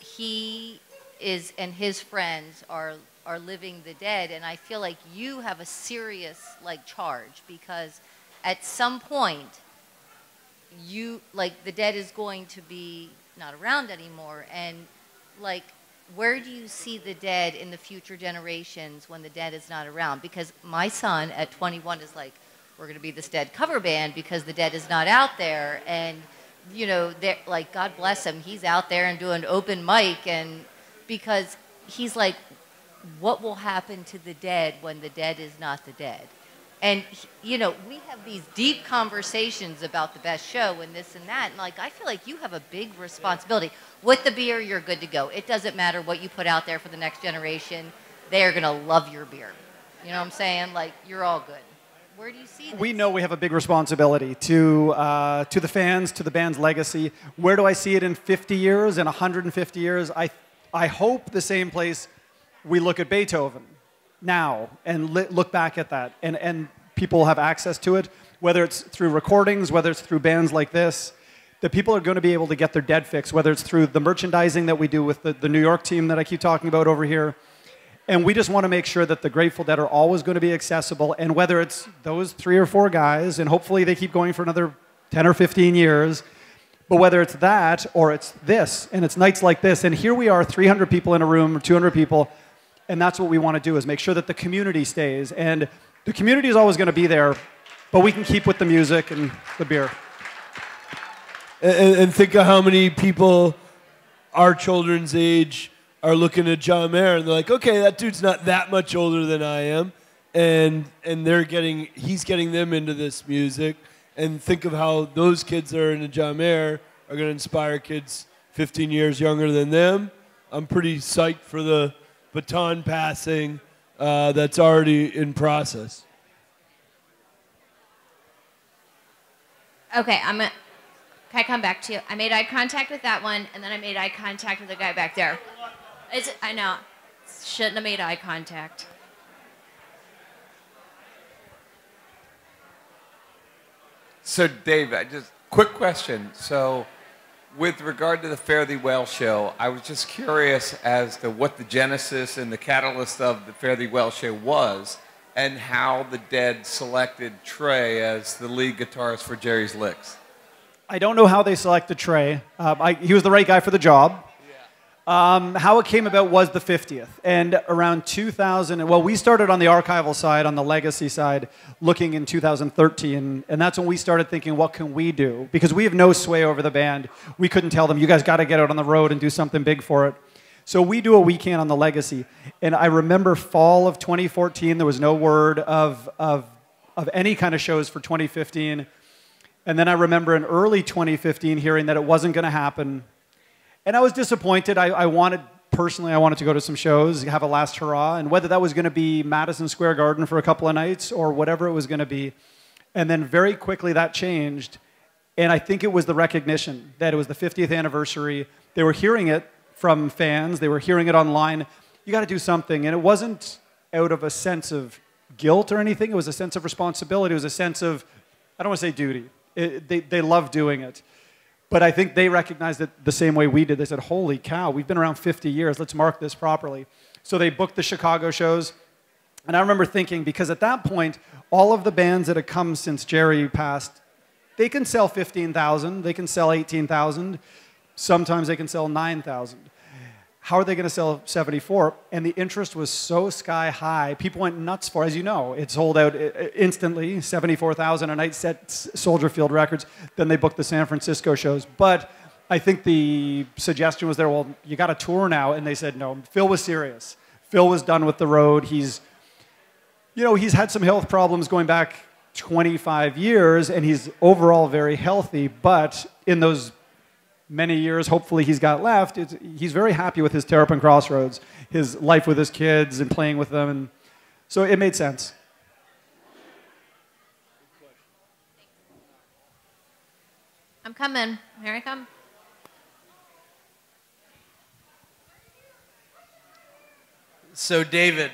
he is and his friends are living the Dead, and I feel like you have a serious, like, charge, because at some point you, like, the Dead is going to be not around anymore, and, like, where do you see the Dead in the future generations when the Dead is not around? Because my son at 21 is like, we're going to be this Dead cover band because the Dead is not out there, and, you know, like, God bless him, he's out there and doing open mic, and because he's like, what will happen to the Dead when the Dead is not the Dead? And, you know, we have these deep conversations about the best show and this and that. And, like, I feel like you have a big responsibility. With the beer, you're good to go. It doesn't matter what you put out there for the next generation. They are going to love your beer. You know what I'm saying? Like, you're all good. Where do you see this? We know we have a big responsibility to the fans, to the band's legacy. Where do I see it in 50 years, in 150 years? I hope the same place we look at Beethoven now and look back at that, and people have access to it, whether it's through recordings, whether it's through bands like this, that people are going to be able to get their Dead fix, whether it's through the merchandising that we do with the New York team that I keep talking about over here. And we just want to make sure that the Grateful Dead are always going to be accessible, and whether it's those three or four guys, and hopefully they keep going for another 10 or 15 years, but whether it's that or it's this, and it's nights like this, and here we are, 300 people in a room, or 200 people, and that's what we want to do, is make sure that the community stays. And the community is always going to be there, but we can keep with the music and the beer. And think of how many people our children's age are looking at John Mayer, and they're like, okay, that dude's not that much older than I am. And he's getting them into this music. And think of how those kids that are into John Mayer are going to inspire kids 15 years younger than them. I'm pretty psyched for the baton passing that's already in process. Okay, can I come back to you? I made eye contact with that one, and then I made eye contact with the guy back there. I know, shouldn't have made eye contact. So Dave, quick question. So, with regard to the Fare Thee Well show, I was just curious as to what the genesis and the catalyst of the Fare Thee Well show was, and how the Dead selected Trey as the lead guitarist for Jerry's Licks. I don't know how they selected Trey. He was the right guy for the job. How it came about was the 50th, and around 2000, well, we started on the archival side, on the legacy side, looking in 2013, and that's when we started thinking, what can we do? Because we have no sway over the band. We couldn't tell them, you guys got to get out on the road and do something big for it. So we do what we can on the legacy, and I remember fall of 2014, there was no word of any kind of shows for 2015, and then I remember in early 2015 hearing that it wasn't going to happen. And I was disappointed. I wanted to go to some shows, have a last hurrah, and whether that was going to be Madison Square Garden for a couple of nights or whatever it was going to be. And then very quickly that changed. And I think it was the recognition that it was the 50th anniversary. They were hearing it from fans. They were hearing it online. You got to do something. And it wasn't out of a sense of guilt or anything. It was a sense of responsibility. It was a sense of, I don't want to say duty. They love doing it. But I think they recognized it the same way we did. They said, holy cow, we've been around 50 years. Let's mark this properly. So they booked the Chicago shows. And I remember thinking, because at that point, all of the bands that had come since Jerry passed, they can sell 15,000. They can sell 18,000. Sometimes they can sell 9,000. How are they going to sell 74? And the interest was so sky high. People went nuts for it. As you know, it sold out instantly, 74,000 a night, set Soldier Field records. Then they booked the San Francisco shows. But I think the suggestion was there, well, you got a tour now. And they said, no, Phil was serious. Phil was done with the road. He's, you know, he's had some health problems going back 25 years, and he's overall very healthy. But in those many years, hopefully, he's got left. He's very happy with his Terrapin Crossroads, his life with his kids and playing with them. And so it made sense. I'm coming. Here I come. So, David,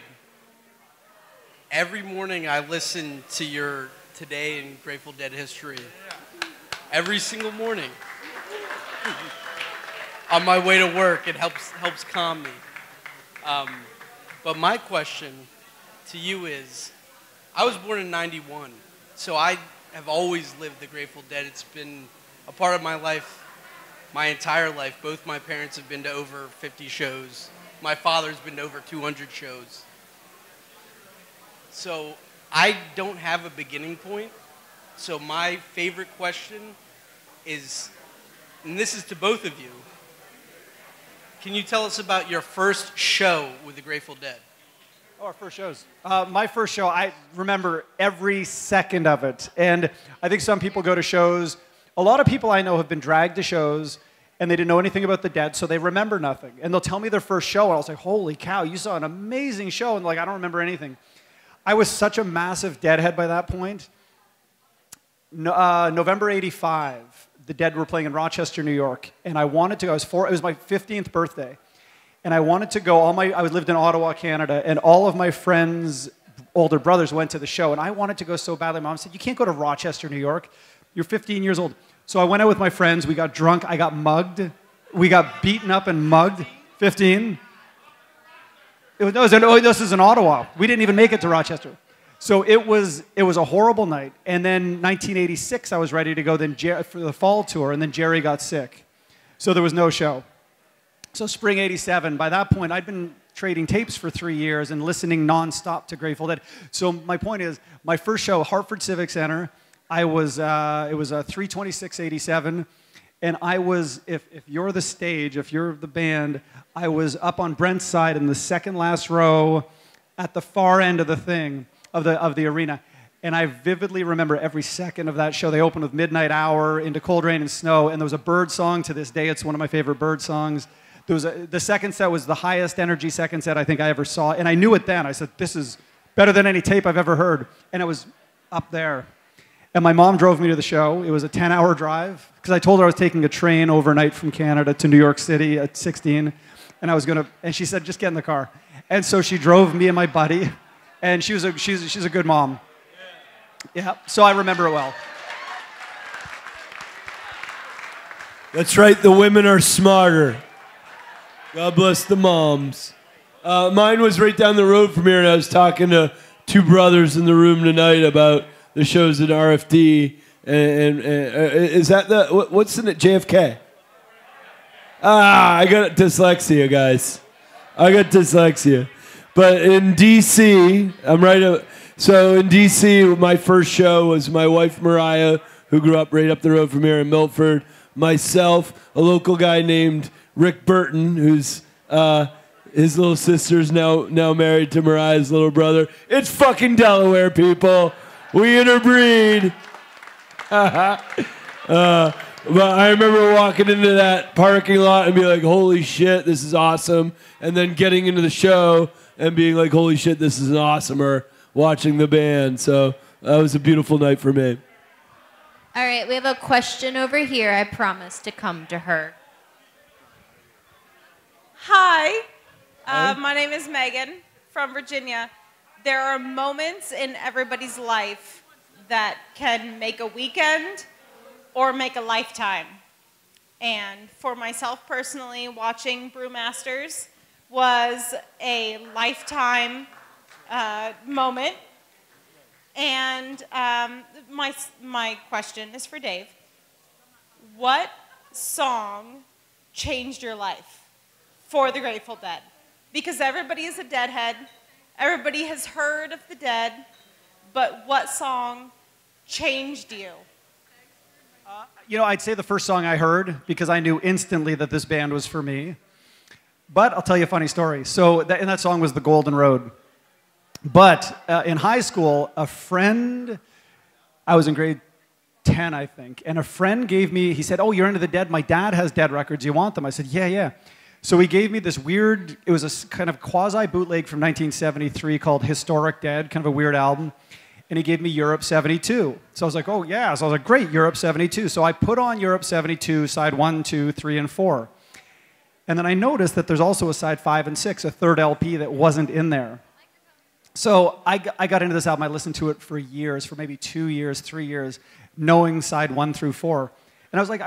every morning I listen to your Today in Grateful Dead History. Every single morning. On my way to work, it helps calm me. But my question to you is, I was born in '91, so I have always lived the Grateful Dead. It's been a part of my life, my entire life. Both my parents have been to over 50 shows. My father's been to over 200 shows. So I don't have a beginning point. So my favorite question is, and this is to both of you, can you tell us about your first show with the Grateful Dead? Oh, our first shows. My first show, I remember every second of it. And I think some people go to shows. A lot of people I know have been dragged to shows, and they didn't know anything about the Dead, so they remember nothing. And they'll tell me their first show, and I'll say, holy cow, you saw an amazing show. And they're like, I don't remember anything. I was such a massive Deadhead by that point. November 85. The Dead were playing in Rochester, New York, and I wanted to go. It was my 15th birthday, and I wanted to go. I lived in Ottawa, Canada, and all of my friends' older brothers went to the show, and I wanted to go so badly. Mom said, you can't go to Rochester, New York. You're 15 years old. So I went out with my friends. We got drunk. I got mugged. We got beaten up and mugged. 15. This is in Ottawa. We didn't even make it to Rochester. So it was a horrible night. And then 1986, I was ready to go then for the fall tour, and then Jerry got sick. So there was no show. So spring 87, by that point, I'd been trading tapes for 3 years and listening nonstop to Grateful Dead. So my point is, my first show, Hartford Civic Center, it was 3/26/87. And I was, if you're the stage, if you're the band, I was up on Brent's side in the second last row at the far end of the thing. Of the arena. And I vividly remember every second of that show. They opened with Midnight Hour into Cold Rain and Snow, and there was a bird song. To this day, it's one of my favorite bird songs. There was the second set was the highest energy second set I think I ever saw, and I knew it then. I said, this is better than any tape I've ever heard. And I was up there. And my mom drove me to the show. It was a 10-hour drive, because I told her I was taking a train overnight from Canada to New York City at 16, and she said, just get in the car. And so she drove me and my buddy. And she's a good mom. Yeah, so I remember it well. That's right, the women are smarter. God bless the moms. Mine was right down the road from here, and I was talking to two brothers in the room tonight about the shows at RFD. And is that what's in it, JFK? I got dyslexia, guys. I got dyslexia. But in D.C., I'm right up. So in D.C., my first show was my wife, Mariah, who grew up right up the road from here in Milford, myself, a local guy named Rick Burton, who's his little sister's now married to Mariah's little brother. It's fucking Delaware, people. We interbreed. But I remember walking into that parking lot and being like, holy shit, this is awesome. And then getting into the show and being like, holy shit, this is an awesomer, watching the band. So that was a beautiful night for me. All right, we have a question over here. I promised to come to her. Hi. My name is Megan from Virginia. There are moments in everybody's life that can make a weekend or make a lifetime. And for myself personally, watching Brewmasters was a lifetime moment. And my question is for Dave. What song changed your life for the Grateful Dead? Because everybody is a Deadhead. Everybody has heard of the Dead. But what song changed you? You know, I'd say the first song I heard, because I knew instantly that this band was for me. But I'll tell you a funny story. So, and that song was The Golden Road. But in high school, a friend, I was in grade 10, I think, and a friend gave me, he said, oh, you're into the Dead? My dad has Dead records. You want them? I said, yeah, yeah. So he gave me this weird, it was a kind of quasi-bootleg from 1973 called Historic Dead, kind of a weird album. And he gave me Europe 72. So I was like, oh, yeah. So I was like, great, Europe 72. So I put on Europe 72, side 1, 2, 3, and 4. And then I noticed that there's also a side 5 and 6, a third LP that wasn't in there. So I got into this album. I listened to it for years, for maybe 2 years, 3 years, knowing side 1 through 4. And I was like,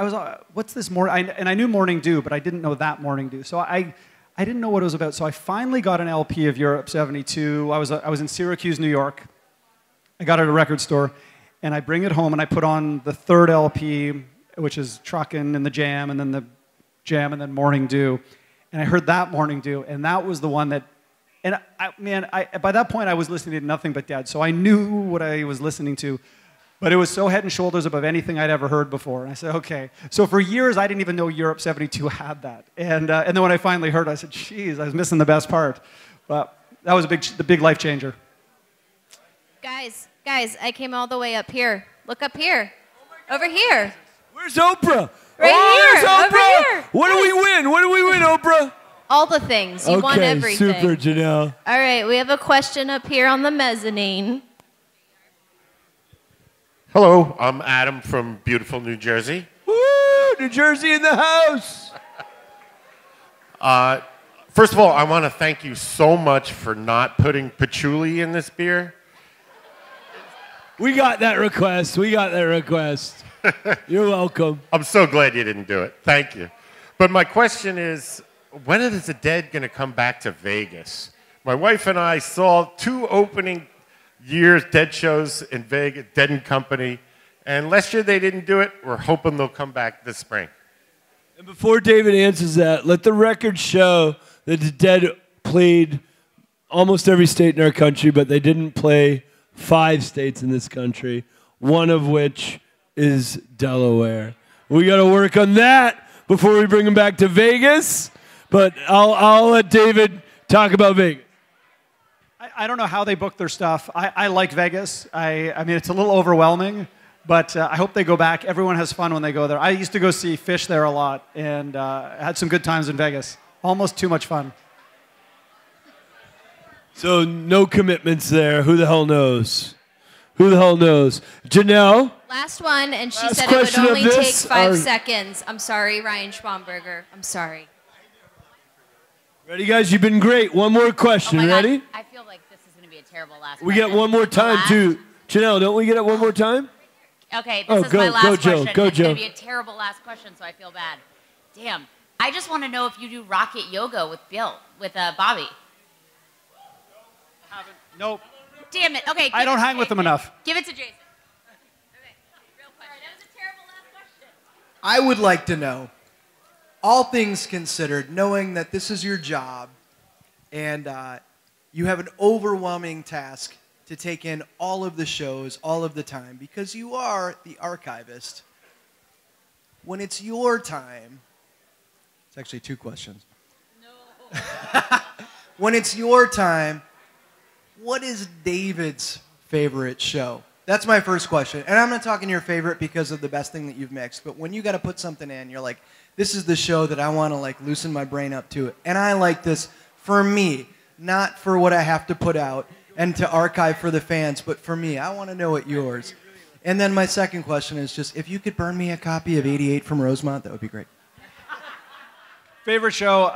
what's this morning? And I knew Morning Dew, but I didn't know that Morning Dew. So I didn't know what it was about. So I finally got an LP of Europe 72. I was in Syracuse, New York. I got it at a record store, and I bring it home, and I put on the third LP, which is Truckin' and the Jam, and then Morning Dew. And I heard that Morning Dew, and that was the one that, and by that point, I was listening to nothing but Dead, so I knew what I was listening to, but it was so head and shoulders above anything I'd ever heard before. And I said, okay. So for years, I didn't even know Europe 72 had that. And then when I finally heard it, I said, geez, I was missing the best part. But that was the big life changer. Guys, I came all the way up here. Look up here. Oh, over here. Where's Oprah? Right here. Oprah. Over here. What do we win? What do we win, Oprah? All the things. You won everything. Okay, super, Janelle. All right, we have a question up here on the mezzanine. Hello, I'm Adam from beautiful New Jersey. Woo! New Jersey in the house. First of all, I want to thank you so much for not putting patchouli in this beer. We got that request. We got that request. You're welcome. I'm so glad you didn't do it. Thank you. But my question is, when is the Dead going to come back to Vegas? My wife and I saw 2 opening years Dead shows in Vegas, Dead & Company. And last year they didn't do it. We're hoping they'll come back this spring. And before David answers that, let the record show that the Dead played almost every state in our country, but they didn't play 5 states in this country, one of which is Delaware. We got to work on that before we bring them back to Vegas, but I'll let David talk about Vegas. I don't know how they book their stuff. I like Vegas. I mean, it's a little overwhelming, but I hope they go back. Everyone has fun when they go there. I used to go see Fish there a lot, and had some good times in Vegas. Almost too much fun. So no commitments there. Who the hell knows? Who the hell knows? Janelle? Last one, and she said it would only take 5 seconds. I'm sorry, Ryan Schwamberger. I'm sorry. Ready, guys? You've been great. One more question. Oh my God. Ready? I feel like this is going to be a terrible last one. We get one more time, too. Janelle, don't we get it one more time? Okay, this is my last question. It's going to be a terrible last question, so I feel bad. Damn. I just want to know if you do rocket yoga with Bobby. Nope. Damn it. Okay. I don't hang with them enough. Give it to Jason. Okay. Real question. That was a terrible last question. I would like to know all things considered, knowing that this is your job and you have an overwhelming task to take in all of the shows, all of the time, because you are the archivist. When it's your time, it's actually two questions. No. When it's your time, what is David's favorite show? That's my first question. And I'm not talking your favorite because of the best thing that you've mixed, but when you got to put something in, you're like, this is the show that I want to like loosen my brain up to. And I like this for me, not for what I have to put out and to archive for the fans, but for me, I want to know what yours. And then my second question is just, if you could burn me a copy of 88 from Rosemont, that would be great. Favorite show,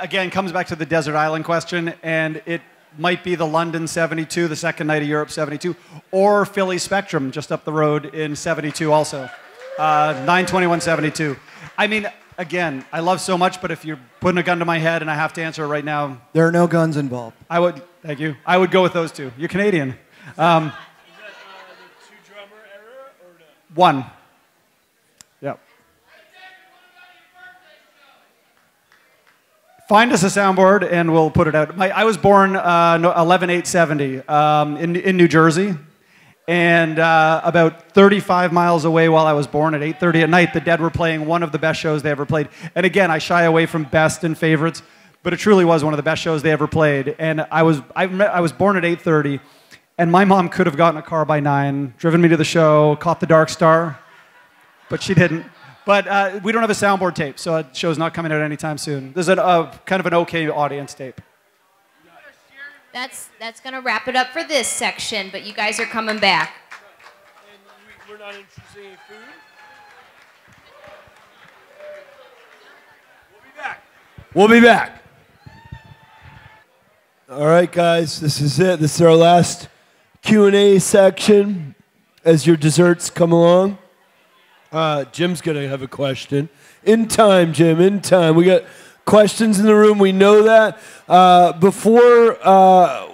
again, comes back to the Desert Island question, and it might be the London 72, the second night of Europe 72, or Philly Spectrum, just up the road in 72 also. 9/21/72. I mean, again, I love so much, but if you're putting a gun to my head and I have to answer right now... There are no guns involved. I would, thank you. I would go with those two. You're Canadian. One. Yep. Find us a soundboard and we'll put it out. I was born 11/8/70 in New Jersey, and about 35 miles away while I was born at 8:30 at night, the Dead were playing one of the best shows they ever played. And again, I shy away from best and favorites, but it truly was one of the best shows they ever played. And I was born at 8:30. And my mom could have gotten a car by 9, driven me to the show, caught the Dark Star, but she didn't. But we don't have a soundboard tape, so the show's not coming out anytime soon. There's kind of an okay audience tape. That's going to wrap it up for this section, but you guys are coming back. And we're not introducing any food. We'll be back. We'll be back. All right, guys, this is it. This is our last Q&A section as your desserts come along. Jim's going to have a question. In time, Jim, in time. We got questions in the room. We know that. Before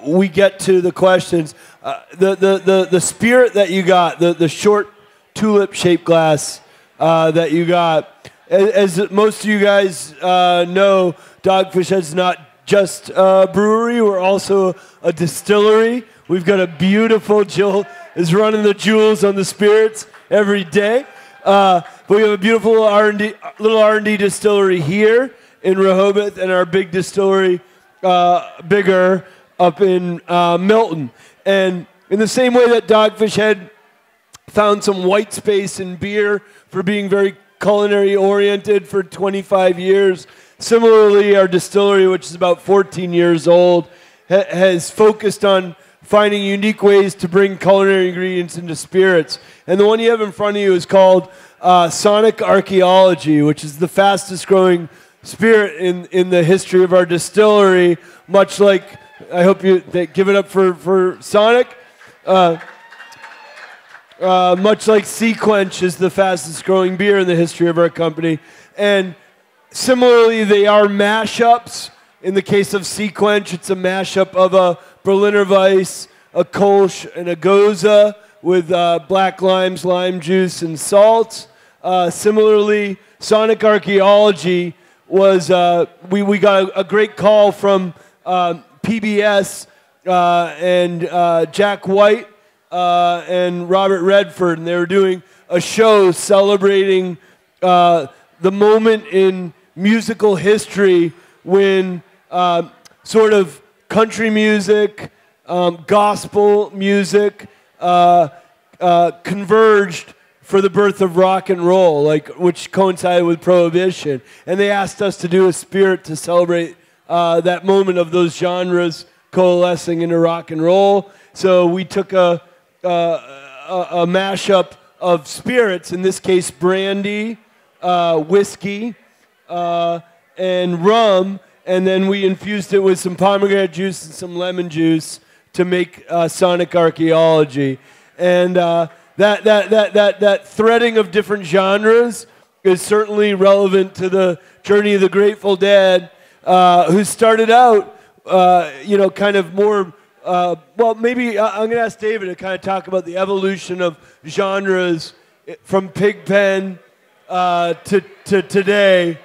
we get to the questions, the spirit that you got, the short tulip-shaped glass that you got, as most of you guys know, Dogfish Head's not just a brewery. We're also a distillery. We've got a beautiful, Jill is running the jewels on the spirits every day. But we have a beautiful little R&D distillery here in Rehoboth, and our big distillery, bigger, up in Milton. And in the same way that Dogfish Head found some white space in beer for being very culinary-oriented for 25 years, similarly, our distillery, which is about 14 years old, has focused on finding unique ways to bring culinary ingredients into spirits. And the one you have in front of you is called Sonic Archaeology, which is the fastest growing spirit in the history of our distillery, much like, I hope you give it up for Sonic, much like Sequench is the fastest growing beer in the history of our company. And similarly, they are mashups. In the case of Sequench, it's a mashup of a Berliner Weiss, a Kolsch, and a Goza with black limes, lime juice, and salt. Similarly, Sonic Archaeology was, we got a great call from PBS and Jack White and Robert Redford, and they were doing a show celebrating the moment in musical history when sort of country music, gospel music converged for the birth of rock and roll, like which coincided with Prohibition. And they asked us to do a spirit to celebrate that moment of those genres coalescing into rock and roll. So we took a mashup of spirits, in this case brandy, whiskey, and rum, and then we infused it with some pomegranate juice and some lemon juice to make Sonic Archaeology. And that threading of different genres is certainly relevant to the journey of the Grateful Dead, who started out, you know, kind of more, well, maybe I'm going to ask David to kind of talk about the evolution of genres from Pigpen to today.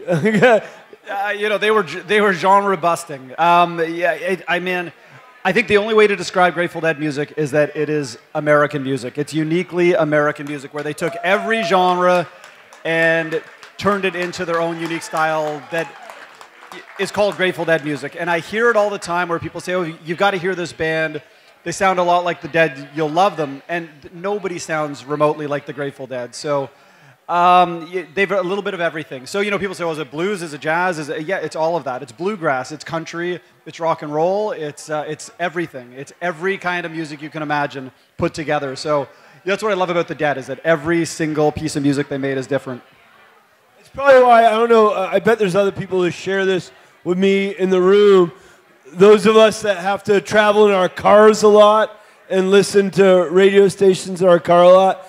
You know, they were genre busting. I mean, I think the only way to describe Grateful Dead music is that it is American music. It's uniquely American music, where they took every genre and turned it into their own unique style that is called Grateful Dead music. And I hear it all the time where people say, oh, you've got to hear this band. They sound a lot like the Dead. You'll love them. And nobody sounds remotely like the Grateful Dead. So they've a little bit of everything. So, you know, people say, well, is it blues? Is it jazz? Is it... Yeah, it's all of that. It's bluegrass. It's country. It's rock and roll. It's everything. It's every kind of music you can imagine put together. So that's what I love about the Dead, is that every single piece of music they made is different. It's probably why, I don't know, I bet there's other people who share this with me in the room. Those of us that have to travel in our cars a lot and listen to radio stations in our car a lot,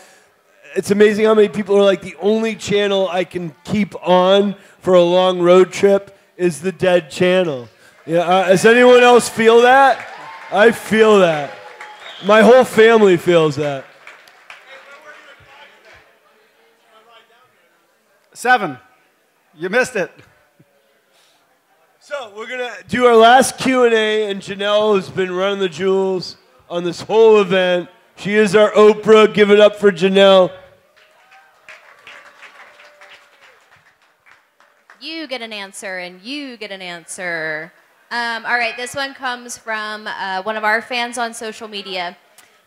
it's amazing how many people are like, the only channel I can keep on for a long road trip is the Dead channel. Yeah, does anyone else feel that? I feel that. My whole family feels that. 7. You missed it. So we're going to do our last Q&A, and Janelle has been running the jewels on this whole event. She is our Oprah. Give it up for Janelle. You get an answer, and you get an answer. All right, this one comes from one of our fans on social media.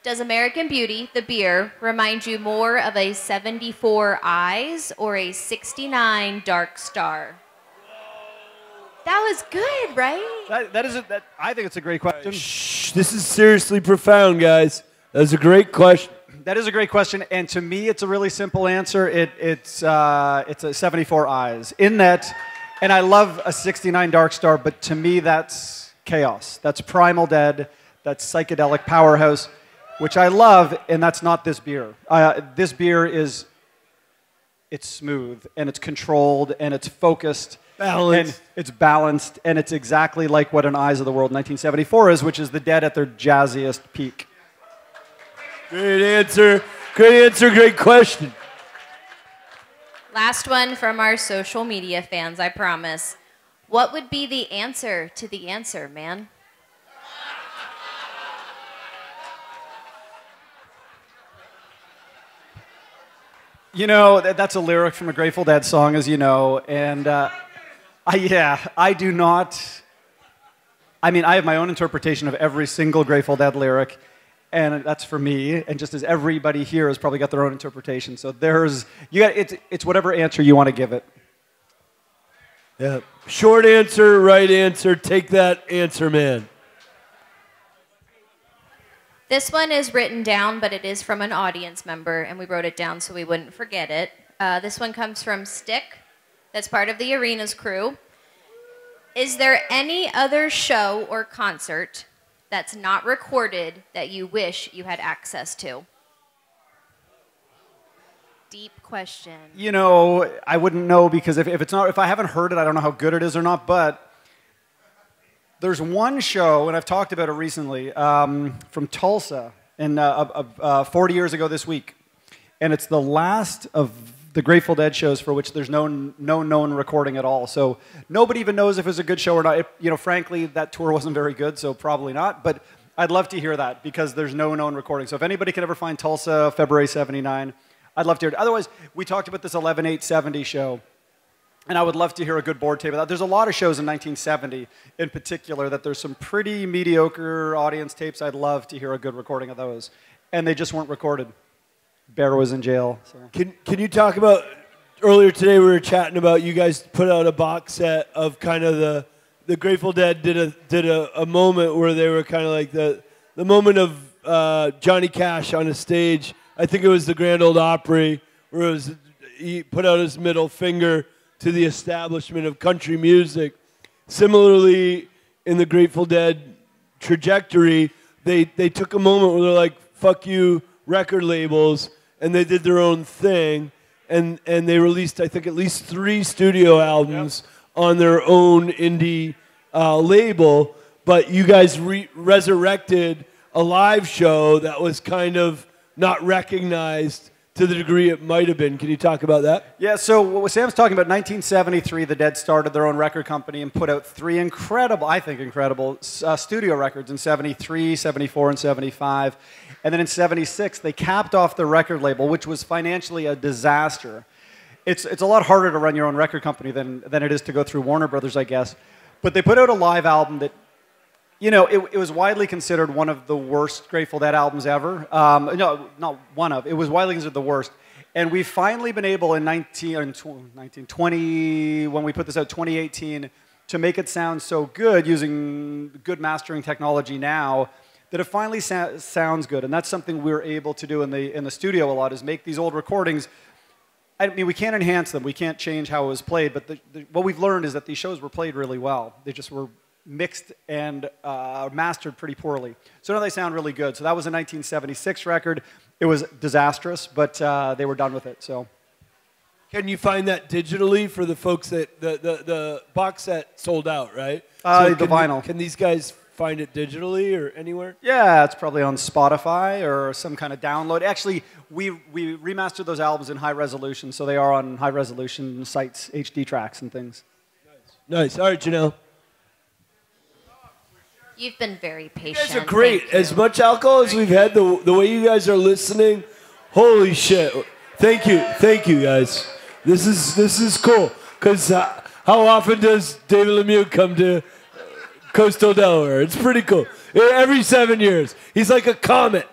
Does American Beauty, the beer, remind you more of a 74 Eyes or a 69 Dark Star? That was good, right? That I think it's a great question. Shh, this is seriously profound, guys. That's a great question. That is a great question, and to me, it's a really simple answer. It's a 74 Eyes. In that, and I love a 69 Dark Star, but to me, that's chaos. That's primal Dead. That's psychedelic powerhouse, which I love, and that's not this beer. This beer is, it's smooth, and it's controlled, and it's focused. Balanced. And it's balanced, and it's exactly like what an Eyes of the World 1974 is, which is the Dead at their jazziest peak. Great answer. Great answer. Great question. Last one from our social media fans, I promise. What would be the answer to the answer, man? You know, that's a lyric from a Grateful Dead song, as you know, and... I do not, I mean, I have my own interpretation of every single Grateful Dead lyric, and that's for me, and just as everybody here has probably got their own interpretation, so it's whatever answer you want to give it. Yeah, short answer, right answer, take that answer, man. This one is written down, but it is from an audience member, and we wrote it down so we wouldn't forget it. This one comes from Stick. That's part of the Arena's crew. Is there any other show or concert that's not recorded that you wish you had access to? Deep question. You know, I wouldn't know, because if I haven't heard it, I don't know how good it is or not. But there's one show, and I've talked about it recently, from Tulsa, and 40 years ago this week, and it's the last of the Grateful Dead shows for which there's no known recording at all. So nobody even knows if it was a good show or not. You know, frankly, that tour wasn't very good, so probably not. But I'd love to hear that, because there's no known recording. So if anybody can ever find Tulsa, February 79, I'd love to hear it. Otherwise, we talked about this 11/8/70 show, and I would love to hear a good board tape of that. There's a lot of shows in 1970 in particular that there's some pretty mediocre audience tapes. I'd love to hear a good recording of those. And they just weren't recorded. Bear was in jail. So. Can you talk about, earlier today we were chatting about, you guys put out a box set of kind of the Grateful Dead did a moment where they were kind of like the moment of Johnny Cash on a stage. I think it was the Grand Ole Opry, where it was, he put out his middle finger to the establishment of country music. Similarly, in the Grateful Dead trajectory, they took a moment where they're like, fuck you, record labels, and they did their own thing, and they released, I think, at least 3 studio albums on their own indie label. But you guys resurrected a live show that was kind of not recognized to the degree it might have been. Can you talk about that? Yeah, so what Sam's talking about, 1973, the Dead started their own record company and put out three incredible, I think incredible, studio records in 73, 74, and 75. And then in 76, they capped off the record label, which was financially a disaster. It's a lot harder to run your own record company than it is to go through Warner Brothers, I guess. But they put out a live album that, you know, it was widely considered one of the worst Grateful Dead albums ever. No, not one of. It was widely considered the worst. And we've finally been able in 1920, when we put this out, 2018, to make it sound so good using good mastering technology now that it finally sounds good. And that's something we're able to do in the studio a lot, is make these old recordings. I mean, we can't enhance them. We can't change how it was played. But what we've learned is that these shows were played really well. They just were mixed and mastered pretty poorly. So now they sound really good. So that was a 1976 record. It was disastrous, but they were done with it. So, can you find that digitally for the folks that the box set sold out, right? So the vinyl. Can these guys find it digitally or anywhere? Yeah, it's probably on Spotify or some kind of download. Actually, we remastered those albums in high resolution, so they are on high resolution sites, HD tracks and things. Nice. All right, Janelle. You've been very patient. You guys are great. As much alcohol as we've had, the way you guys are listening, holy shit. Thank you, guys. This is cool. Because how often does David Lemieux come to coastal Delaware? It's pretty cool. Every 7 years. He's like a comet.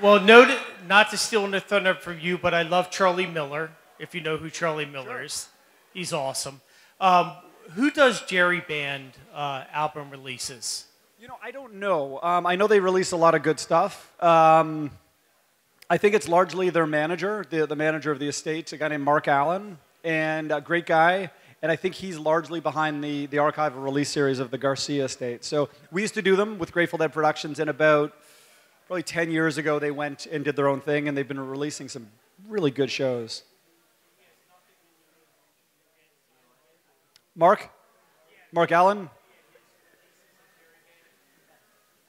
Well, no, not to steal the thunder from you, but I love Charlie Miller, if you know who Charlie Miller is. He's awesome. Who does Jerry Band album releases? You know, I don't know. I know they release a lot of good stuff. I think it's largely their manager, the manager of the estate, a guy named Mark Allen, and a great guy. And I think he's largely behind the archival release series of the Garcia estate. So we used to do them with Grateful Dead Productions, and about probably 10 years ago they went and did their own thing, and they've been releasing some really good shows. Mark Allen?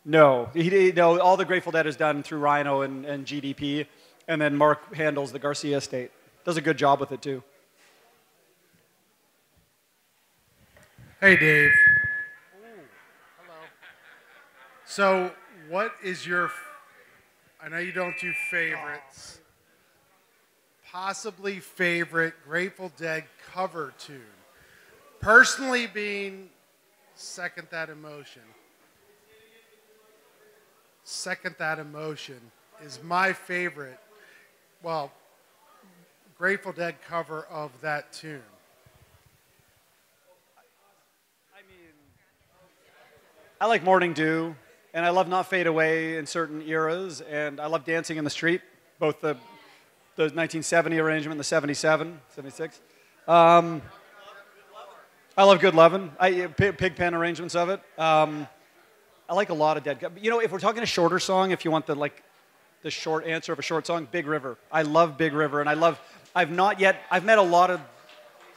No, no. All the Grateful Dead is done through Rhino and GDP, and then Mark handles the Garcia estate. Does a good job with it too. Hey, Dave. Ooh, hello. So, what is your? I know you don't do favorites. Possibly favorite Grateful Dead cover tune. Personally, being Second That Emotion is my favorite, well, Grateful Dead cover of that tune. I mean, I like Morning Dew, and I love Not Fade Away in certain eras, and I love Dancing in the Street, both the 1970 arrangement and the 76. I love Good Lovin'. Pigpen arrangements of it. I like a lot of Dead. You know, if we're talking a shorter song, if you want the short answer of a short song, Big River. I love Big River, and I've met a lot of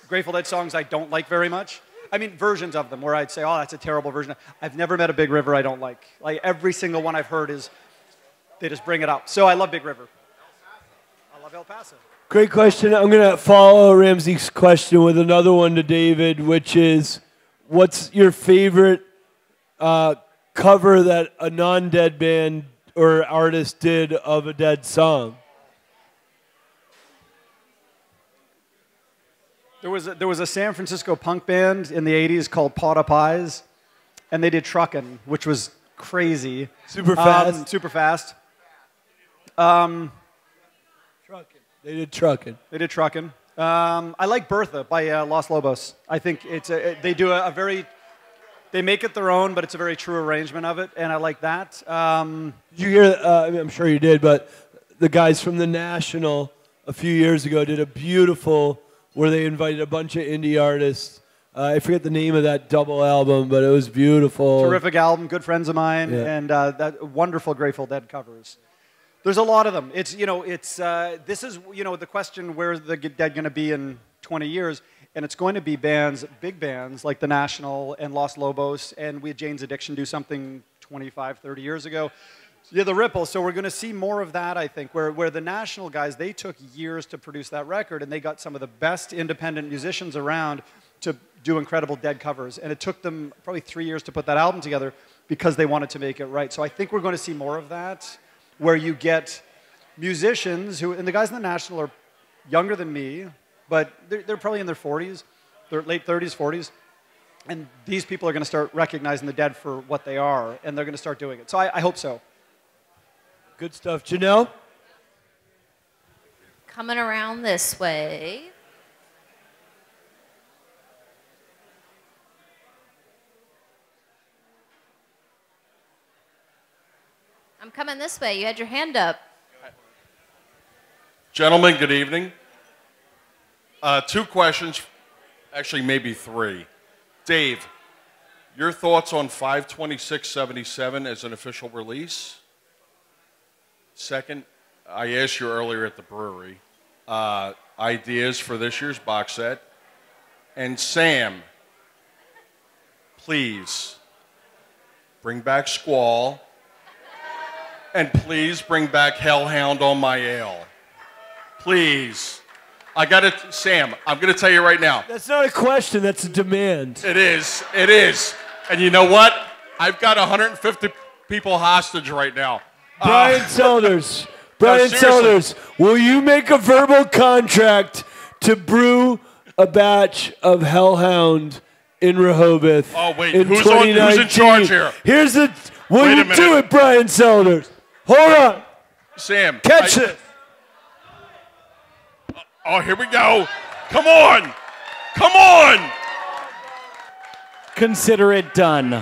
Grateful Dead songs I don't like very much. I mean, versions of them where I'd say, oh, that's a terrible version. I've never met a Big River I don't like. Like every single one I've heard is, they just bring it up. So I love Big River. I love El Paso. Great question. I'm going to follow Ramsey's question with another one to David, which is, what's your favorite cover that a non-Dead band or artist did of a Dead song? There was a San Francisco punk band in the 80s called Pot of Pies, and they did Truckin', which was crazy. Super fast. They did Truckin'. I like Bertha by Los Lobos. I think they make it their own, but it's a very true arrangement of it, and I like that. Did you hear, I mean, I'm sure you did, but the guys from The National a few years ago did a beautiful, where they invited a bunch of indie artists. I forget the name of that double album, but it was beautiful. Terrific album, good friends of mine, yeah. And that wonderful Grateful Dead covers. There's a lot of them. This is the question, where the Dead going to be in 20 years? And it's going to be bands, big bands, like The National and Los Lobos, and we had Jane's Addiction do something 25, 30 years ago. Yeah, the ripple. So we're going to see more of that, I think, where the National guys, they took years to produce that record, and they got some of the best independent musicians around to do incredible Dead covers. And it took them probably 3 years to put that album together because they wanted to make it right. So I think we're going to see more of that, where you get musicians who, and the guys in the National are younger than me, but they're probably in their 40s, their late 30s, 40s. And these people are going to start recognizing the Dead for what they are, and they're going to start doing it. So I hope so. Good stuff. Janelle? Coming around this way. I'm coming this way. You had your hand up. Gentlemen, good evening. Two questions, actually maybe three. Dave, your thoughts on 5/26/77 as an official release? Second, I asked you earlier at the brewery, ideas for this year's box set. And Sam, please bring back Squall. And please bring back Hellhound on my ale. Please. I got it, Sam, I'm going to tell you right now. That's not a question, that's a demand. It is, it is. And you know what? I've got 150 people hostage right now. Brian Sellers, Brian Sellers, will you make a verbal contract to brew a batch of Hellhound in Rehoboth? Oh, wait, who's in charge here? Here's the, will you do it, Brian Sellers? Hold on. Sam. Catch it. Oh, here we go. Come on. Come on. Consider it done.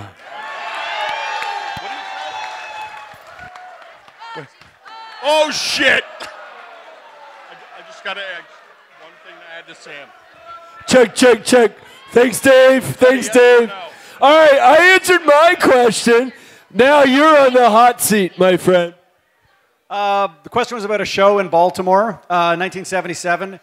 Oh, shit. I just got to add one thing to add to Sam. Check, check, check. Thanks, Dave. Thanks, Dave. All right, I answered my question. Now you're on the hot seat, my friend. The question was about a show in Baltimore, 1977.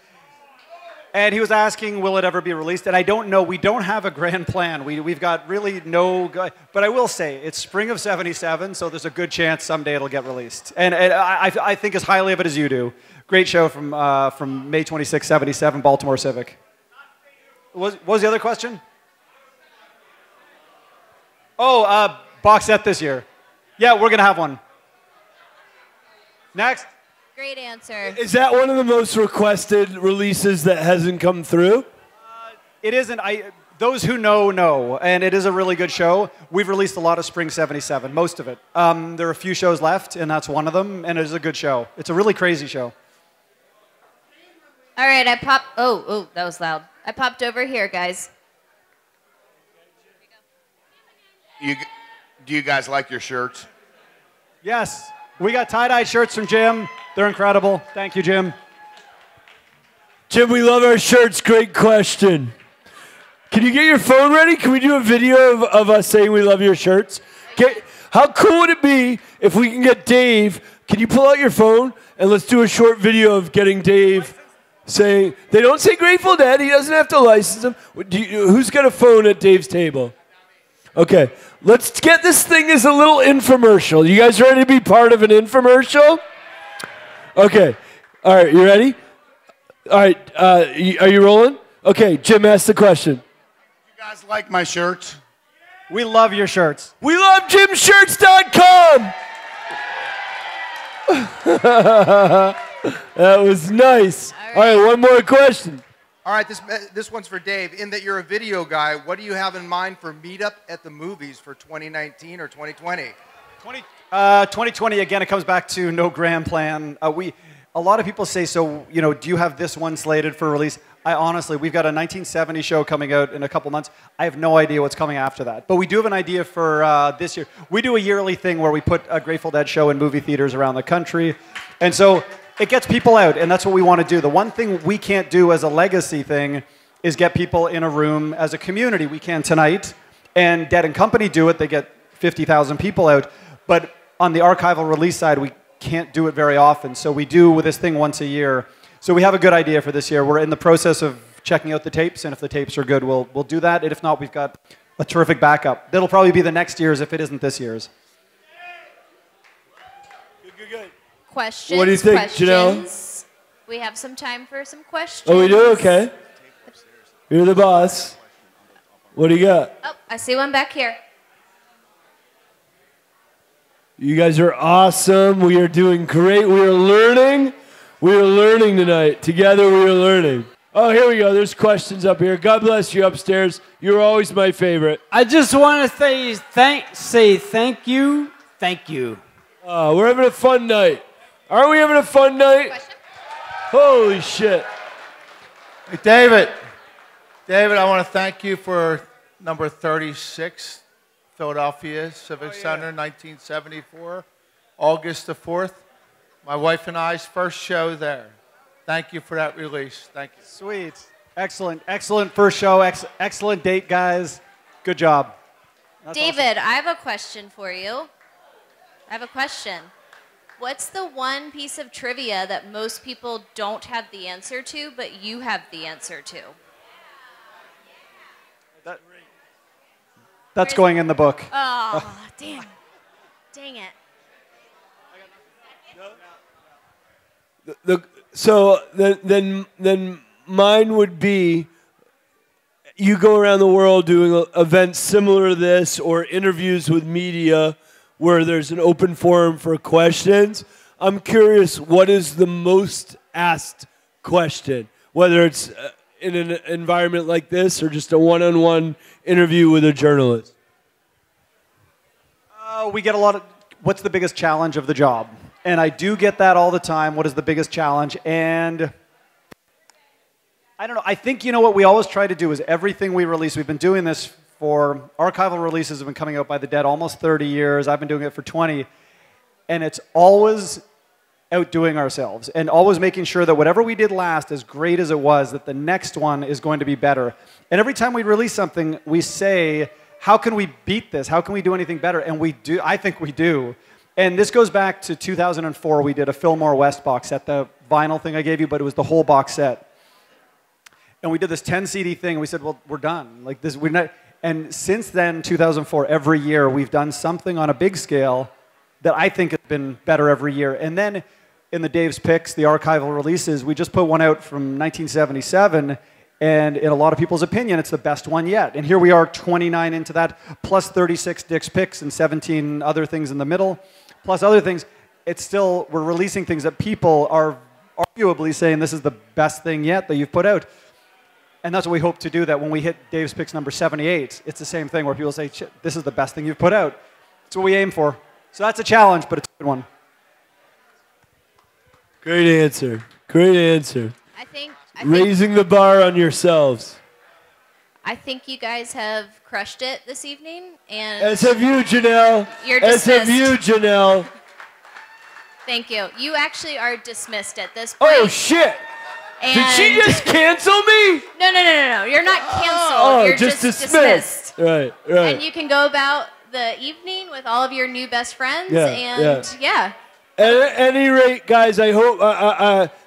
And he was asking, will it ever be released? And I don't know. We don't have a grand plan. We've got really no... But I will say, it's spring of 77, so there's a good chance someday it'll get released. And I think as highly of it as you do. Great show from May 26, 77, Baltimore Civic. What was the other question? Oh, box set this year. Yeah, we're going to have one. Next. Great answer. Is that one of the most requested releases that hasn't come through? It isn't. Those who know, and it is a really good show. We've released a lot of Spring 77, most of it. There are a few shows left, and that's one of them, and it is a good show. It's a really crazy show. All right, oh, that was loud. I popped over here, guys. Do you guys like your shirts? Yes. We got tie-dye shirts from Jim. They're incredible. Thank you, Jim. Jim, we love our shirts. Great question. Can you get your phone ready? Can we do a video of us saying we love your shirts? How cool would it be if we can get Dave? Can you pull out your phone and let's do a short video of getting Dave saying, they don't say Grateful Dead. He doesn't have to license them. Who's got a phone at Dave's table? Okay, let's get this thing as a little infomercial. You guys ready to be part of an infomercial? Okay, all right, you ready? All right, are you rolling? Okay, Jim asked the question. You guys like my shirts? We love your shirts. We love JimShirts.com! That was nice. All right, one more question. All right, this one's for Dave. In that you're a video guy, what do you have in mind for meetup at the movies for 2019 or 2020? 2020, again, it comes back to no grand plan. A lot of people say, so, you know, do you have this one slated for release? Honestly, we've got a 1970 show coming out in a couple months. I have no idea what's coming after that. But we do have an idea for this year. We do a yearly thing where we put a Grateful Dead show in movie theaters around the country. And so... it gets people out, and that's what we want to do. The one thing we can't do as a legacy thing is get people in a room as a community. We can tonight, and Dead & Company do it. They get 50,000 people out. But on the archival release side, we can't do it very often. So we do this thing once a year. So we have a good idea for this year. We're in the process of checking out the tapes, and if the tapes are good, we'll do that. And if not, we've got a terrific backup. That'll probably be the next year's if it isn't this year's. questions. What do you think, Janelle? We have some time for some questions. Oh, we do? Okay. You're the boss. What do you got? Oh, I see one back here. You guys are awesome. We are doing great. We are learning. We are learning tonight. Together we are learning. Oh, here we go. There's questions up here. God bless you upstairs. You're always my favorite. I just want to say thank you. Thank you. We're having a fun night. Are we having a fun night? Question? Holy shit. Hey, David. David, I want to thank you for number 36, Philadelphia Civic Center, 1974, August the 4th. My wife and I's first show there. Thank you for that release. Thank you. Sweet. Excellent. Excellent first show. Excellent date, guys. Good job. That's David, awesome. I have a question for you. I have a question. What's the one piece of trivia that most people don't have the answer to, but you have the answer to? That's going in the book. Oh, damn. Dang it. So then mine would be, you go around the world doing events similar to this or interviews with media where there's an open forum for questions. I'm curious, what is the most asked question, whether it's in an environment like this or just a one-on-one interview with a journalist? We get a lot of, what's the biggest challenge of the job? And I do get that all the time. What is the biggest challenge? And I don't know. I think, you know, what we always try to do is everything we release. We've been doing this for, archival releases have been coming out by the Dead almost 30 years. I've been doing it for 20. And it's always outdoing ourselves and always making sure that whatever we did last, as great as it was, that the next one is going to be better. And every time we release something, we say, how can we beat this? How can we do anything better? And we do. I think we do. And this goes back to 2004. We did a Fillmore West box set, the vinyl thing I gave you, but it was the whole box set. And we did this 10-CD thing. And we said, well, we're done. Like this, we're not. And since then, 2004, every year, we've done something on a big scale that I think has been better every year. And then in the Dave's Picks, the archival releases, we just put one out from 1977. And in a lot of people's opinion, it's the best one yet. And here we are, 29 into that, plus 36 Dick's Picks and 17 other things in the middle, plus other things. It's still, we're releasing things that people are arguably saying this is the best thing yet that you've put out. And that's what we hope to do, that when we hit Dave's Picks number 78, it's the same thing where people say, this is the best thing you've put out. That's what we aim for. So that's a challenge, but it's a good one. Great answer. Great answer. Raising the bar on yourselves. I think you guys have crushed it this evening. And as have you, Janelle. You're dismissed. As have you, Janelle. Thank you. You actually are dismissed at this point. Oh, shit. And did she just cancel me? No. You're not canceled. Oh, you're just dismissed. Right. And you can go about the evening with all of your new best friends. Yeah. At any rate, guys, I hope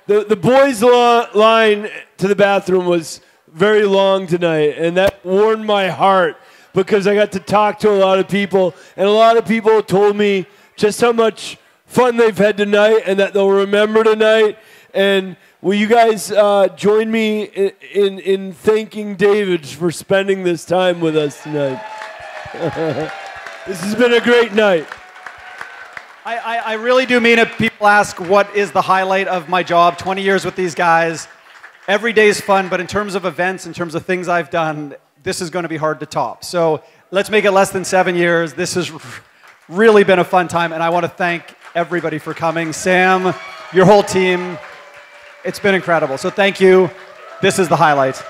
the boys' line to the bathroom was very long tonight, and that warmed my heart because I got to talk to a lot of people, and a lot of people told me just how much fun they've had tonight and that they'll remember tonight. And will you guys join me in thanking David for spending this time with us tonight? This has been a great night. I really do mean it. People ask, what is the highlight of my job? 20 years with these guys. Every day is fun, but in terms of events, in terms of things I've done, this is going to be hard to top. So let's make it less than 7 years. This has really been a fun time, and I want to thank everybody for coming. Sam, your whole team. It's been incredible. So thank you. This is the highlight.